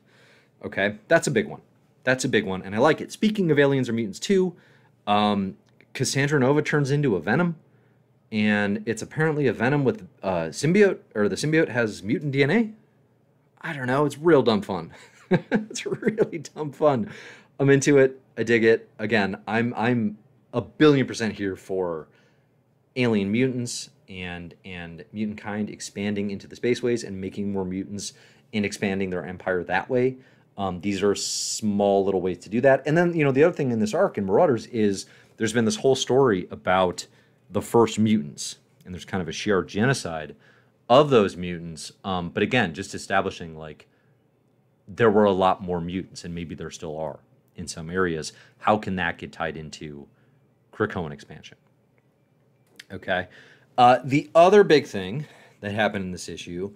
Okay, that's a big one. That's a big one, and I like it. Speaking of aliens or mutants too, um... Cassandra Nova turns into a Venom, and it's apparently a Venom with uh, symbiote, or the symbiote has mutant D N A. I don't know. It's real dumb fun. It's really dumb fun. I'm into it. I dig it. Again, I'm I'm a billion percent here for alien mutants and and mutant kind expanding into the spaceways and making more mutants and expanding their empire that way. Um, these are small little ways to do that. And then you know the other thing in this arc in Marauders is, there's been this whole story about the first mutants, and there's kind of a Shi'ar genocide of those mutants. Um, but again, just establishing like there were a lot more mutants, and maybe there still are in some areas. How can that get tied into Krakoan expansion? Okay. Uh, the other big thing that happened in this issue,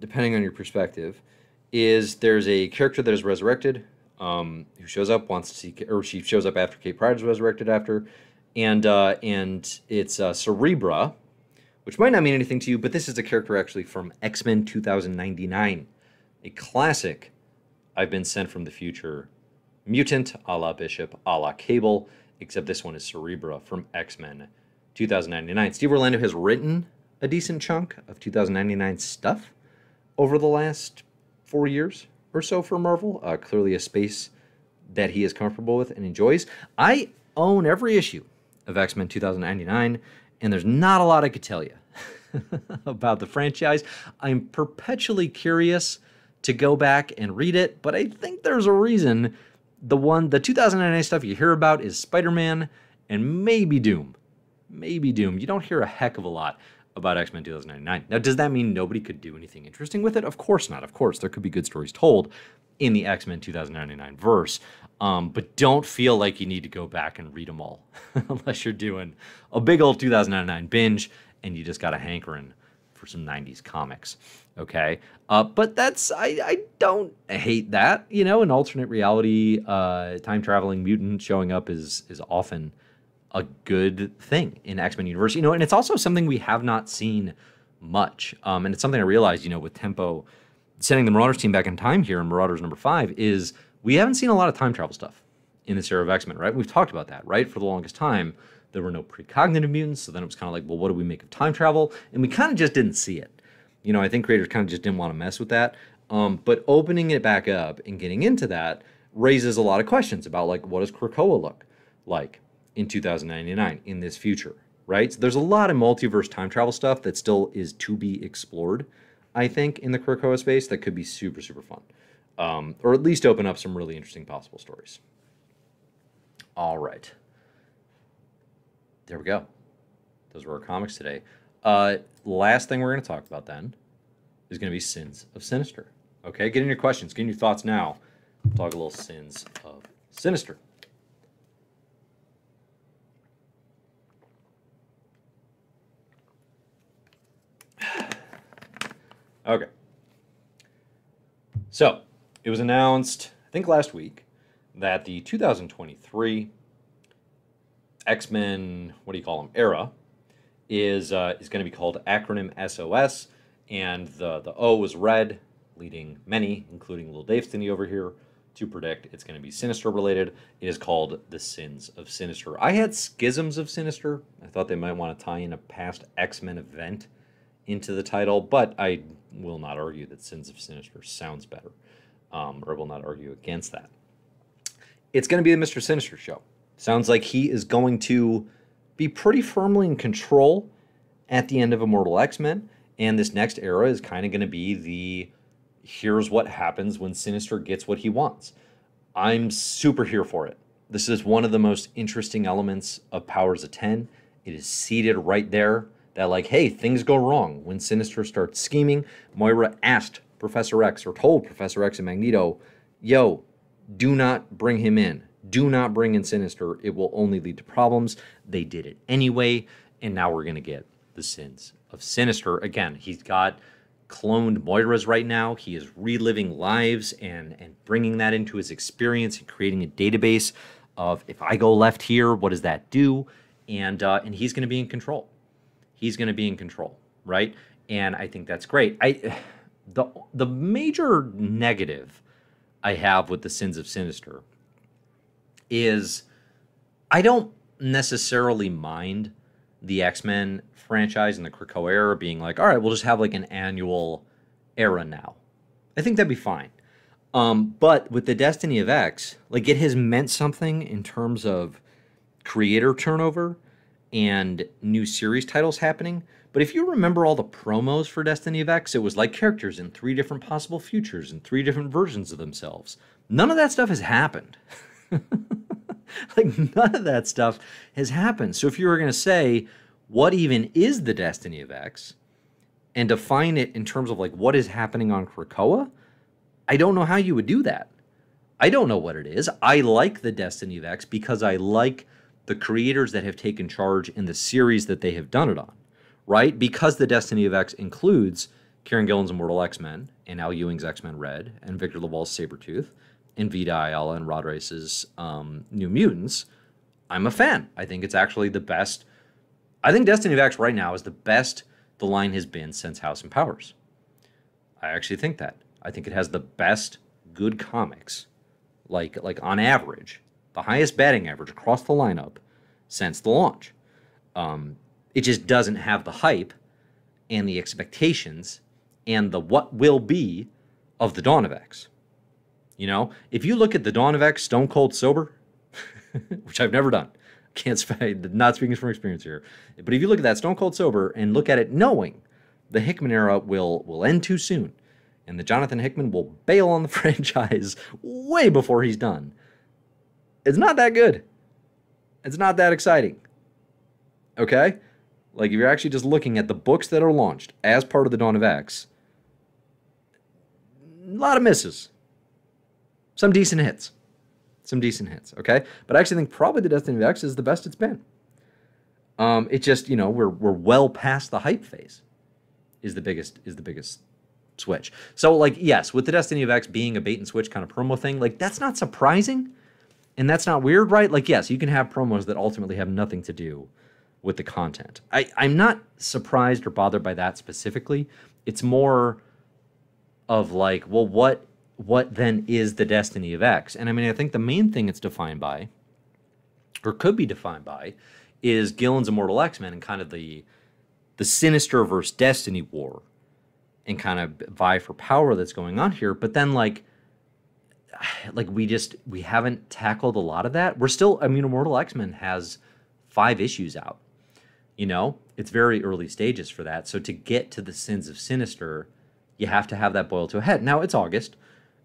depending on your perspective, is there's a character that is resurrected. Um, who shows up, wants to see, or she shows up after Kate Pryde's resurrected after, and uh, and it's uh, Cerebra, which might not mean anything to you, but this is a character actually from X-Men two thousand ninety-nine, a classic I've Been Sent from the Future mutant, a la Bishop, a la Cable, except this one is Cerebra from X-Men two thousand ninety-nine. Steve Orlando has written a decent chunk of two thousand ninety-nine stuff over the last four years. Or so for Marvel, uh, clearly a space that he is comfortable with and enjoys. I own every issue of X-Men two thousand ninety-nine, and there's not a lot I could tell you about the franchise. I'm perpetually curious to go back and read it, but I think there's a reason the one, the two thousand nine stuff you hear about is Spider-Man and maybe Doom. Maybe Doom. You don't hear a heck of a lot about X-Men two thousand ninety-nine. Now, does that mean nobody could do anything interesting with it? Of course not. Of course, there could be good stories told in the X-Men two thousand ninety-nine verse, um, but don't feel like you need to go back and read them all unless you're doing a big old two thousand ninety-nine binge and you just got a hankering for some nineties comics, okay? Uh, but that's, I, I don't hate that. You know, an alternate reality, uh, time-traveling mutant showing up is is often a good thing in X-Men universe, you know, and it's also something we have not seen much. Um, and it's something I realized, you know, with Tempo sending the Marauders team back in time here in Marauders number five is we haven't seen a lot of time travel stuff in this era of X-Men, right? We've talked about that, right? For the longest time, there were no precognitive mutants. So then it was kind of like, well, what do we make of time travel? And we kind of just didn't see it. You know, I think creators kind of just didn't want to mess with that. Um, but opening it back up and getting into that raises a lot of questions about like, what does Krakoa look like in two thousand ninety-nine in this future, right? So there's a lot of multiverse time travel stuff that still is to be explored, I think, in the Krakoa space that could be super, super fun. Um, or at least open up some really interesting possible stories. All right. There we go. Those were our comics today. Uh, last thing we're going to talk about then is going to be Sins of Sinister. Okay, get in your questions, get in your thoughts now. We'll talk a little Sins of Sinister. Okay, so it was announced, I think last week, that the two thousand twenty-three X-Men, what do you call them, era, is uh, is going to be called acronym S O S, and the, the O was red, leading many, including Lil Dave over here, to predict it's going to be Sinister-related. It is called the Sins of Sinister. I had Schisms of Sinister. I thought they might want to tie in a past X-Men event into the title, but I will not argue that Sins of Sinister sounds better, um, or will not argue against that. It's going to be the Mister Sinister show. Sounds like he is going to be pretty firmly in control at the end of Immortal X-Men, and this next era is kind of going to be the, here's what happens when Sinister gets what he wants. I'm super here for it. This is one of the most interesting elements of Powers of ten. It is seated right there. That like, hey, things go wrong when Sinister starts scheming. Moira asked Professor X, or told Professor X and Magneto, yo, do not bring him in. Do not bring in Sinister. It will only lead to problems. They did it anyway, and now we're going to get the Sins of Sinister. Again, he's got cloned Moiras right now. He is reliving lives and, and bringing that into his experience and creating a database of, if I go left here, what does that do? And, uh, and he's going to be in control. He's going to be in control, right? And I think that's great. I, the, the major negative I have with the Sins of Sinister is I don't necessarily mind the X-Men franchise and the Krakoa era being like, all right, we'll just have like an annual era now. I think that'd be fine. Um, but with the Destiny of X, like it has meant something in terms of creator turnover and new series titles happening. But if you remember all the promos for Destiny of X, it was like characters in three different possible futures and three different versions of themselves. None of that stuff has happened. Like, none of that stuff has happened. So if you were going to say, what even is the Destiny of X, and define it in terms of, like, what is happening on Krakoa, I don't know how you would do that. I don't know what it is. I like the Destiny of X because I like the creators that have taken charge in the series that they have done it on, right? Because the Destiny of X includes Kieron Gillen's Immortal X-Men, and Al Ewing's X-Men Red, and Victor LaValle's Sabretooth, and Vida Ayala and Rod Race's um, New Mutants, I'm a fan. I think it's actually the best. I think Destiny of X right now is the best the line has been since House and Powers. I actually think that. I think it has the best good comics, like, like on average, the highest batting average across the lineup since the launch. Um, it just doesn't have the hype and the expectations and the what will be of the Dawn of X. You know, if you look at the Dawn of X Stone Cold Sober, which I've never done, can't speak, not speaking from experience here, but if you look at that Stone Cold Sober and look at it knowing the Hickman era will will end too soon, and that Jonathan Hickman will bail on the franchise way before he's done. It's not that good. It's not that exciting. Okay? Like, if you're actually just looking at the books that are launched as part of the Dawn of X, a lot of misses. Some decent hits. Some decent hits, okay? But I actually think probably the Destiny of X is the best it's been. Um, it just, you know, we're we're well past the hype phase is the biggest is the biggest switch. So, like, yes, with the Destiny of X being a bait and switch kind of promo thing, like, that's not surprising and that's not weird, right? Like, yes, you can have promos that ultimately have nothing to do with the content. I, I'm not surprised or bothered by that specifically. It's more of like, well, what what then is the Destiny of X? And I mean, I think the main thing it's defined by, or could be defined by, is Gillen's Immortal X-Men and kind of the the Sinister versus Destiny war and kind of vie for power that's going on here. But then, like, like we just, we haven't tackled a lot of that. We're still, I mean, Immortal X-Men has five issues out. You know, it's very early stages for that. So to get to the sins of Sinister, you have to have that boil to a head. Now, it's August.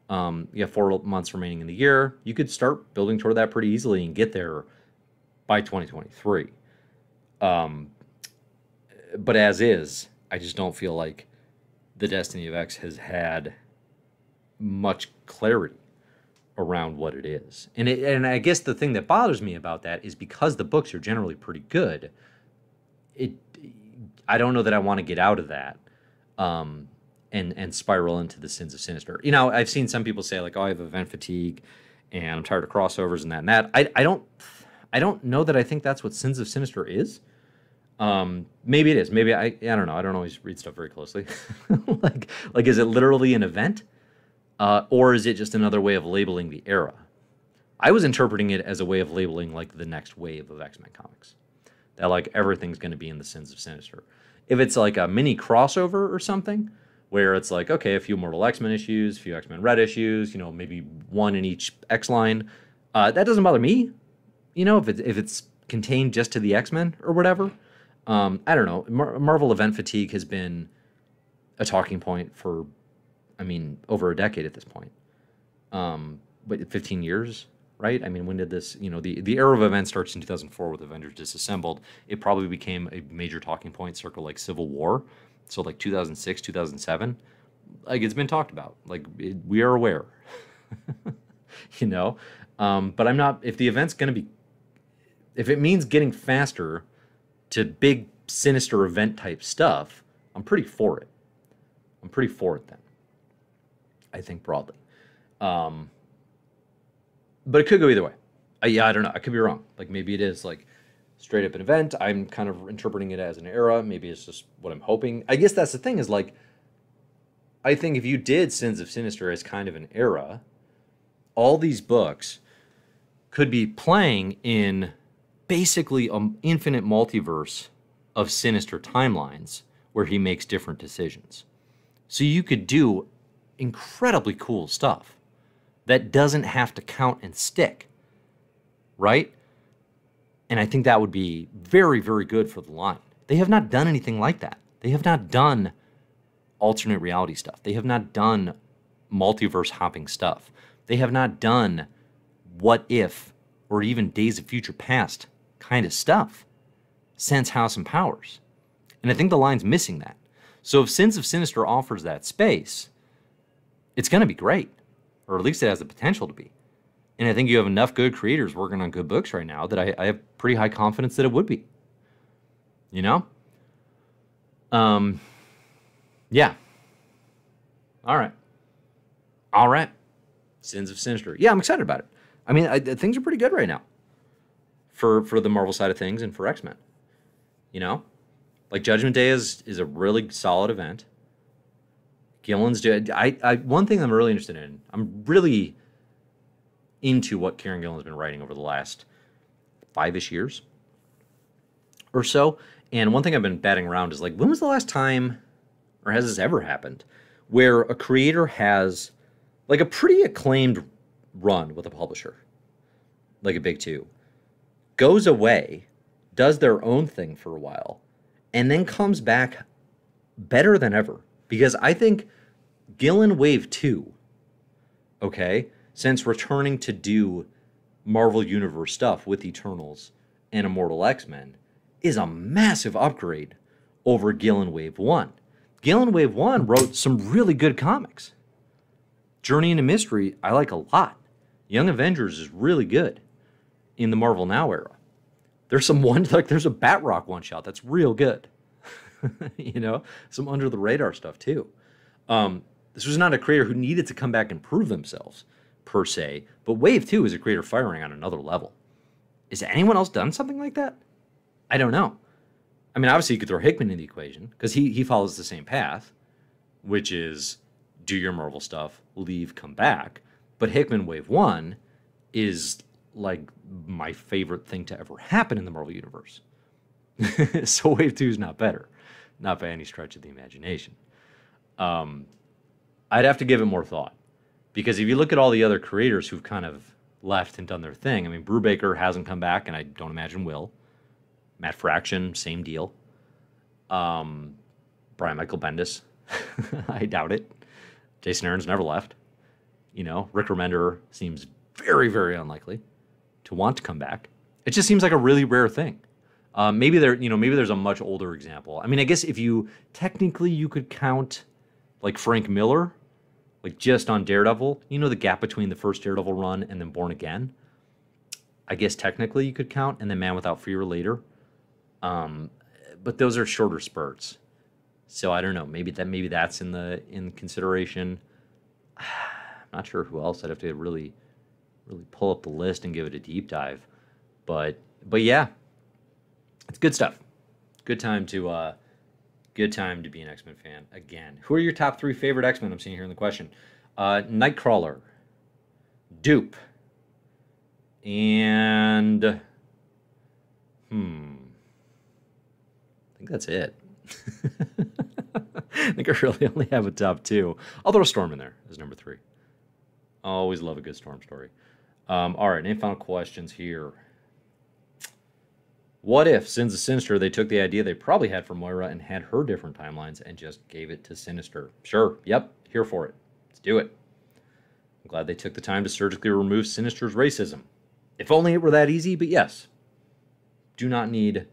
Um, you have four months remaining in the year. You could start building toward that pretty easily and get there by twenty twenty-three. Um, but as is, I just don't feel like the Destiny of X has had much clarity around what it is. And, it, and I guess the thing that bothers me about that is because the books are generally pretty good, it, I don't know that I want to get out of that. Um... And, and spiral into the sins of Sinister. You know, I've seen some people say, like, oh, I have event fatigue and I'm tired of crossovers and that and that. I, I don't I don't know that I think that's what Sins of Sinister is. Um, maybe it is. Maybe, I I don't know. I don't always read stuff very closely. like, like, is it literally an event? Uh, or is it just another way of labeling the era? I was interpreting it as a way of labeling, like, the next wave of X-Men comics. That, like, everything's going to be in the Sins of Sinister. If it's, like, a mini crossover or something, where it's like, okay, a few Immortal X-Men issues, a few X-Men Red issues, you know, maybe one in each X-line. Uh, that doesn't bother me, you know, if it's, if it's contained just to the X-Men or whatever. Um, I don't know. Mar- Marvel event fatigue has been a talking point for, I mean, over a decade at this point. Um, but fifteen years, right? I mean, when did this, you know, the, the era of events starts in two thousand four with Avengers Disassembled. It probably became a major talking point circa like Civil War. So, like, two thousand six, two thousand seven, like, it's been talked about. Like, it, we are aware, you know? Um, but I'm not, if the event's going to be, if it means getting faster to big, sinister event-type stuff, I'm pretty for it. I'm pretty for it then, I think, broadly. Um, but it could go either way. I, yeah, I don't know. I could be wrong. Like, maybe it is, like, straight up an event. I'm kind of interpreting it as an era. Maybe it's just what I'm hoping. I guess that's the thing is, like, I think if you did Sins of Sinister as kind of an era, all these books could be playing in basically an infinite multiverse of Sinister timelines where he makes different decisions. So you could do incredibly cool stuff that doesn't have to count and stick, right? And I think that would be very, very good for the line. They have not done anything like that. They have not done alternate reality stuff. They have not done multiverse hopping stuff. They have not done what if or even Days of Future Past kind of stuff since House and Powers. And I think the line's missing that. So if Sins of Sinister offers that space, it's going to be great, or at least it has the potential to be. And I think you have enough good creators working on good books right now that I, I have pretty high confidence that it would be. You know? Um, yeah. All right. All right. Sins of Sinister. Yeah, I'm excited about it. I mean, I, things are pretty good right now for for the Marvel side of things and for X-Men. You know? Like, Judgment Day is is a really solid event. Gillen's doing... I, I, one thing I'm really interested in, I'm really... into what Kieron Gillen has been writing over the last five-ish years or so. And one thing I've been batting around is, like, when was the last time, or has this ever happened, where a creator has, like, a pretty acclaimed run with a publisher, like a big two, goes away, does their own thing for a while, and then comes back better than ever? Because I think Gillen Wave two, okay, since returning to do Marvel Universe stuff with Eternals and Immortal X-Men, is a massive upgrade over Gillen Wave one. Gillen Wave one wrote some really good comics. Journey into Mystery, I like a lot. Young Avengers is really good in the Marvel Now era. There's some one, like there's a Batroc one-shot that's real good. You know, some under-the-radar stuff too. Um, this was not a creator who needed to come back and prove themselves, per se, but Wave two is a creator firing on another level. Is anyone else done something like that? I don't know. I mean, obviously, you could throw Hickman in the equation, because he, he follows the same path, which is do your Marvel stuff, leave, come back. But Hickman Wave one is, like, my favorite thing to ever happen in the Marvel Universe. So Wave two is not better. Not by any stretch of the imagination. Um, I'd have to give it more thought. Because if you look at all the other creators who've kind of left and done their thing, I mean, Brubaker hasn't come back, and I don't imagine will. Matt Fraction, same deal. Um, Brian Michael Bendis, I doubt it. Jason Aaron's never left. You know, Rick Remender seems very, very unlikely to want to come back. It just seems like a really rare thing. Uh, maybe there, you know, maybe there's a much older example. I mean, I guess if you technically you could count like Frank Miller, like just on Daredevil. You know, the gap between the first Daredevil run and then Born Again. I guess technically you could count, and then Man Without Fear later. Um, but those are shorter spurts. So I don't know. Maybe that maybe that's in the in consideration. I'm not sure who else. I'd have to really, really pull up the list and give it a deep dive. But but yeah. It's good stuff. Good time to uh, good time to be an X-Men fan again. Who are your top three favorite X-Men? I'm seeing here in the question. Uh, Nightcrawler, Dupe, and hmm, I think that's it. I think I really only have a top two. I'll throw Storm in there as number three. I always love a good Storm story. Um, all right, any final questions here? What if, since the Sinister, they took the idea they probably had for Moira and had her different timelines and just gave it to Sinister? Sure. Yep. Here for it. Let's do it. I'm glad they took the time to surgically remove Sinister's racism. If only it were that easy, but yes. Do not need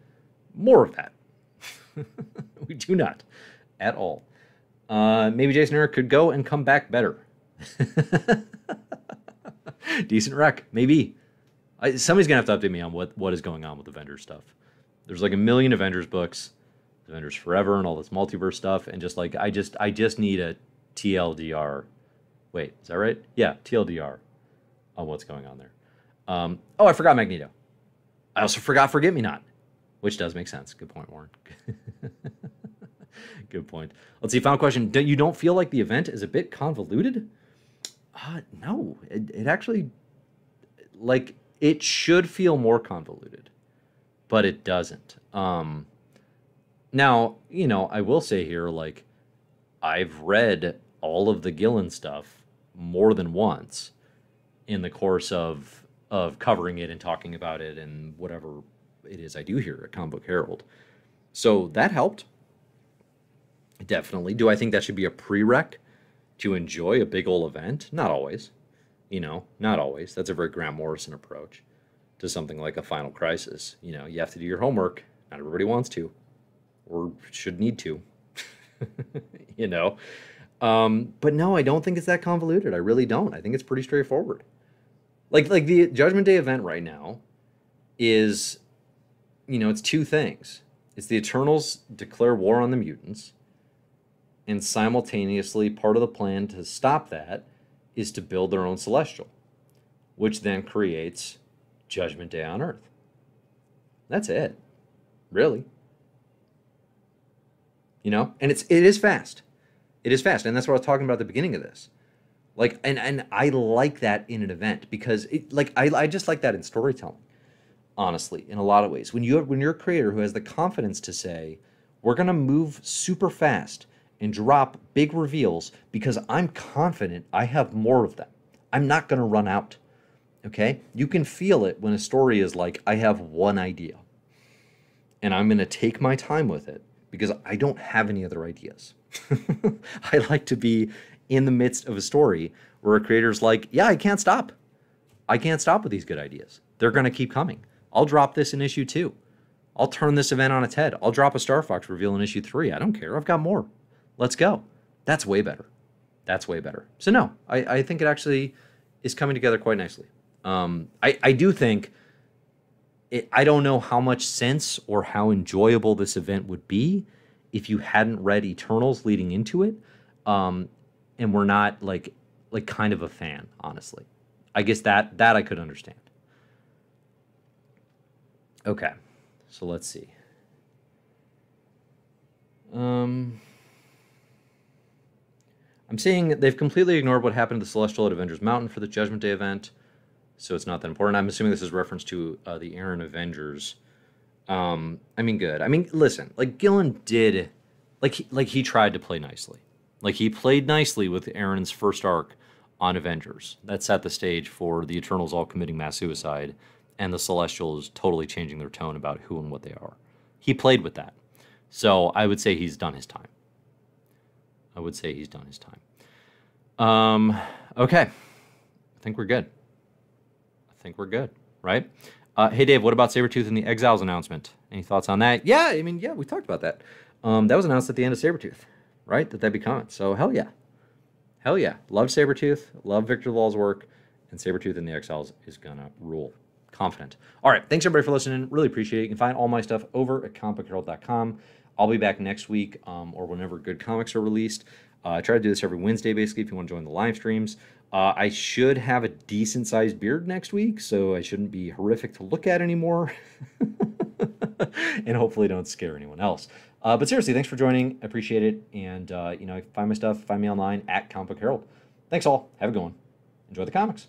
more of that. We do not. At all. Uh, maybe Jason Aaron could go and come back better. Decent wreck. Maybe. I, somebody's going to have to update me on what, what is going on with Avengers stuff. There's like a million Avengers books, Avengers Forever and all this multiverse stuff, and just like, I just I just need a T L D R. Wait, is that right? Yeah, T L D R on what's going on there. Um, oh, I forgot Magneto. I also forgot Forget Me Not, which does make sense. Good point, Warren. Good point. Let's see, final question. Do, you don't feel like the event is a bit convoluted? Uh, no, it, it actually, like... It should feel more convoluted, but it doesn't. Um, now, you know, I will say here, like, I've read all of the Gillen stuff more than once in the course of of covering it and talking about it and whatever it is I do here at Comic Book Herald. So that helped. Definitely. Do I think that should be a prereq to enjoy a big ol' event? Not always. You know, not always. That's a very Grant Morrison approach to something like a Final Crisis. You know, you have to do your homework. Not everybody wants to or should need to, you know. Um, but no, I don't think it's that convoluted. I really don't. I think it's pretty straightforward. Like, like the Judgment Day event right now is, you know, it's two things. It's the Eternals declare war on the mutants, and simultaneously part of the plan to stop that is to build their own celestial, which then creates Judgment Day on Earth. That's it, really. You know, and it's it is fast. It is fast, and that's what I was talking about at the beginning of this. Like, and and I like that in an event because, it, like, I I just like that in storytelling, honestly, in a lot of ways. When you have, when you're a creator who has the confidence to say, we're gonna move super fast and drop big reveals because I'm confident I have more of them. I'm not going to run out, okay? You can feel it when a story is like, I have one idea, and I'm going to take my time with it because I don't have any other ideas. I like to be in the midst of a story where a creator's like, yeah, I can't stop. I can't stop with these good ideas. They're going to keep coming. I'll drop this in issue two. I'll turn this event on its head. I'll drop a Star Fox reveal in issue three. I don't care. I've got more. Let's go. That's way better. That's way better. So no, I, I think it actually is coming together quite nicely. Um, I, I do think, it, I don't know how much sense or how enjoyable this event would be if you hadn't read Eternals leading into it, um, and were not like, like kind of a fan, honestly. I guess that, that I could understand. Okay, so let's see. Um, I'm seeing they've completely ignored what happened to the Celestial at Avengers Mountain for the Judgment Day event, so it's not that important. I'm assuming this is reference to uh, the Aaron Avengers. Um, I mean, good. I mean, listen, like Gillen did, like he, like he tried to play nicely. Like he played nicely with Aaron's first arc on Avengers. That set the stage for the Eternals all committing mass suicide and the Celestials totally changing their tone about who and what they are. He played with that. So I would say he's done his time. I would say he's done his time. Um, okay. I think we're good. I think we're good, right? Uh, hey, Dave, what about Sabretooth and the Exiles announcement? Any thoughts on that? Yeah, I mean, yeah, we talked about that. Um, that was announced at the end of Sabretooth, right? That that'd be coming. So hell yeah. Hell yeah. Love Sabretooth. Love Victor Law's work. And Sabretooth and the Exiles is going to rule. Confident. All right. Thanks, everybody, for listening. Really appreciate it. You can find all my stuff over at Comic Book Herald dot com. I'll be back next week um, or whenever good comics are released. Uh, I try to do this every Wednesday, basically, if you want to join the live streams. Uh, I should have a decent-sized beard next week, so I shouldn't be horrific to look at anymore. And hopefully don't scare anyone else. Uh, but seriously, thanks for joining. I appreciate it. And, uh, you know, find my stuff, find me online at Comic Book Herald. Thanks all. Have a good one. Enjoy the comics.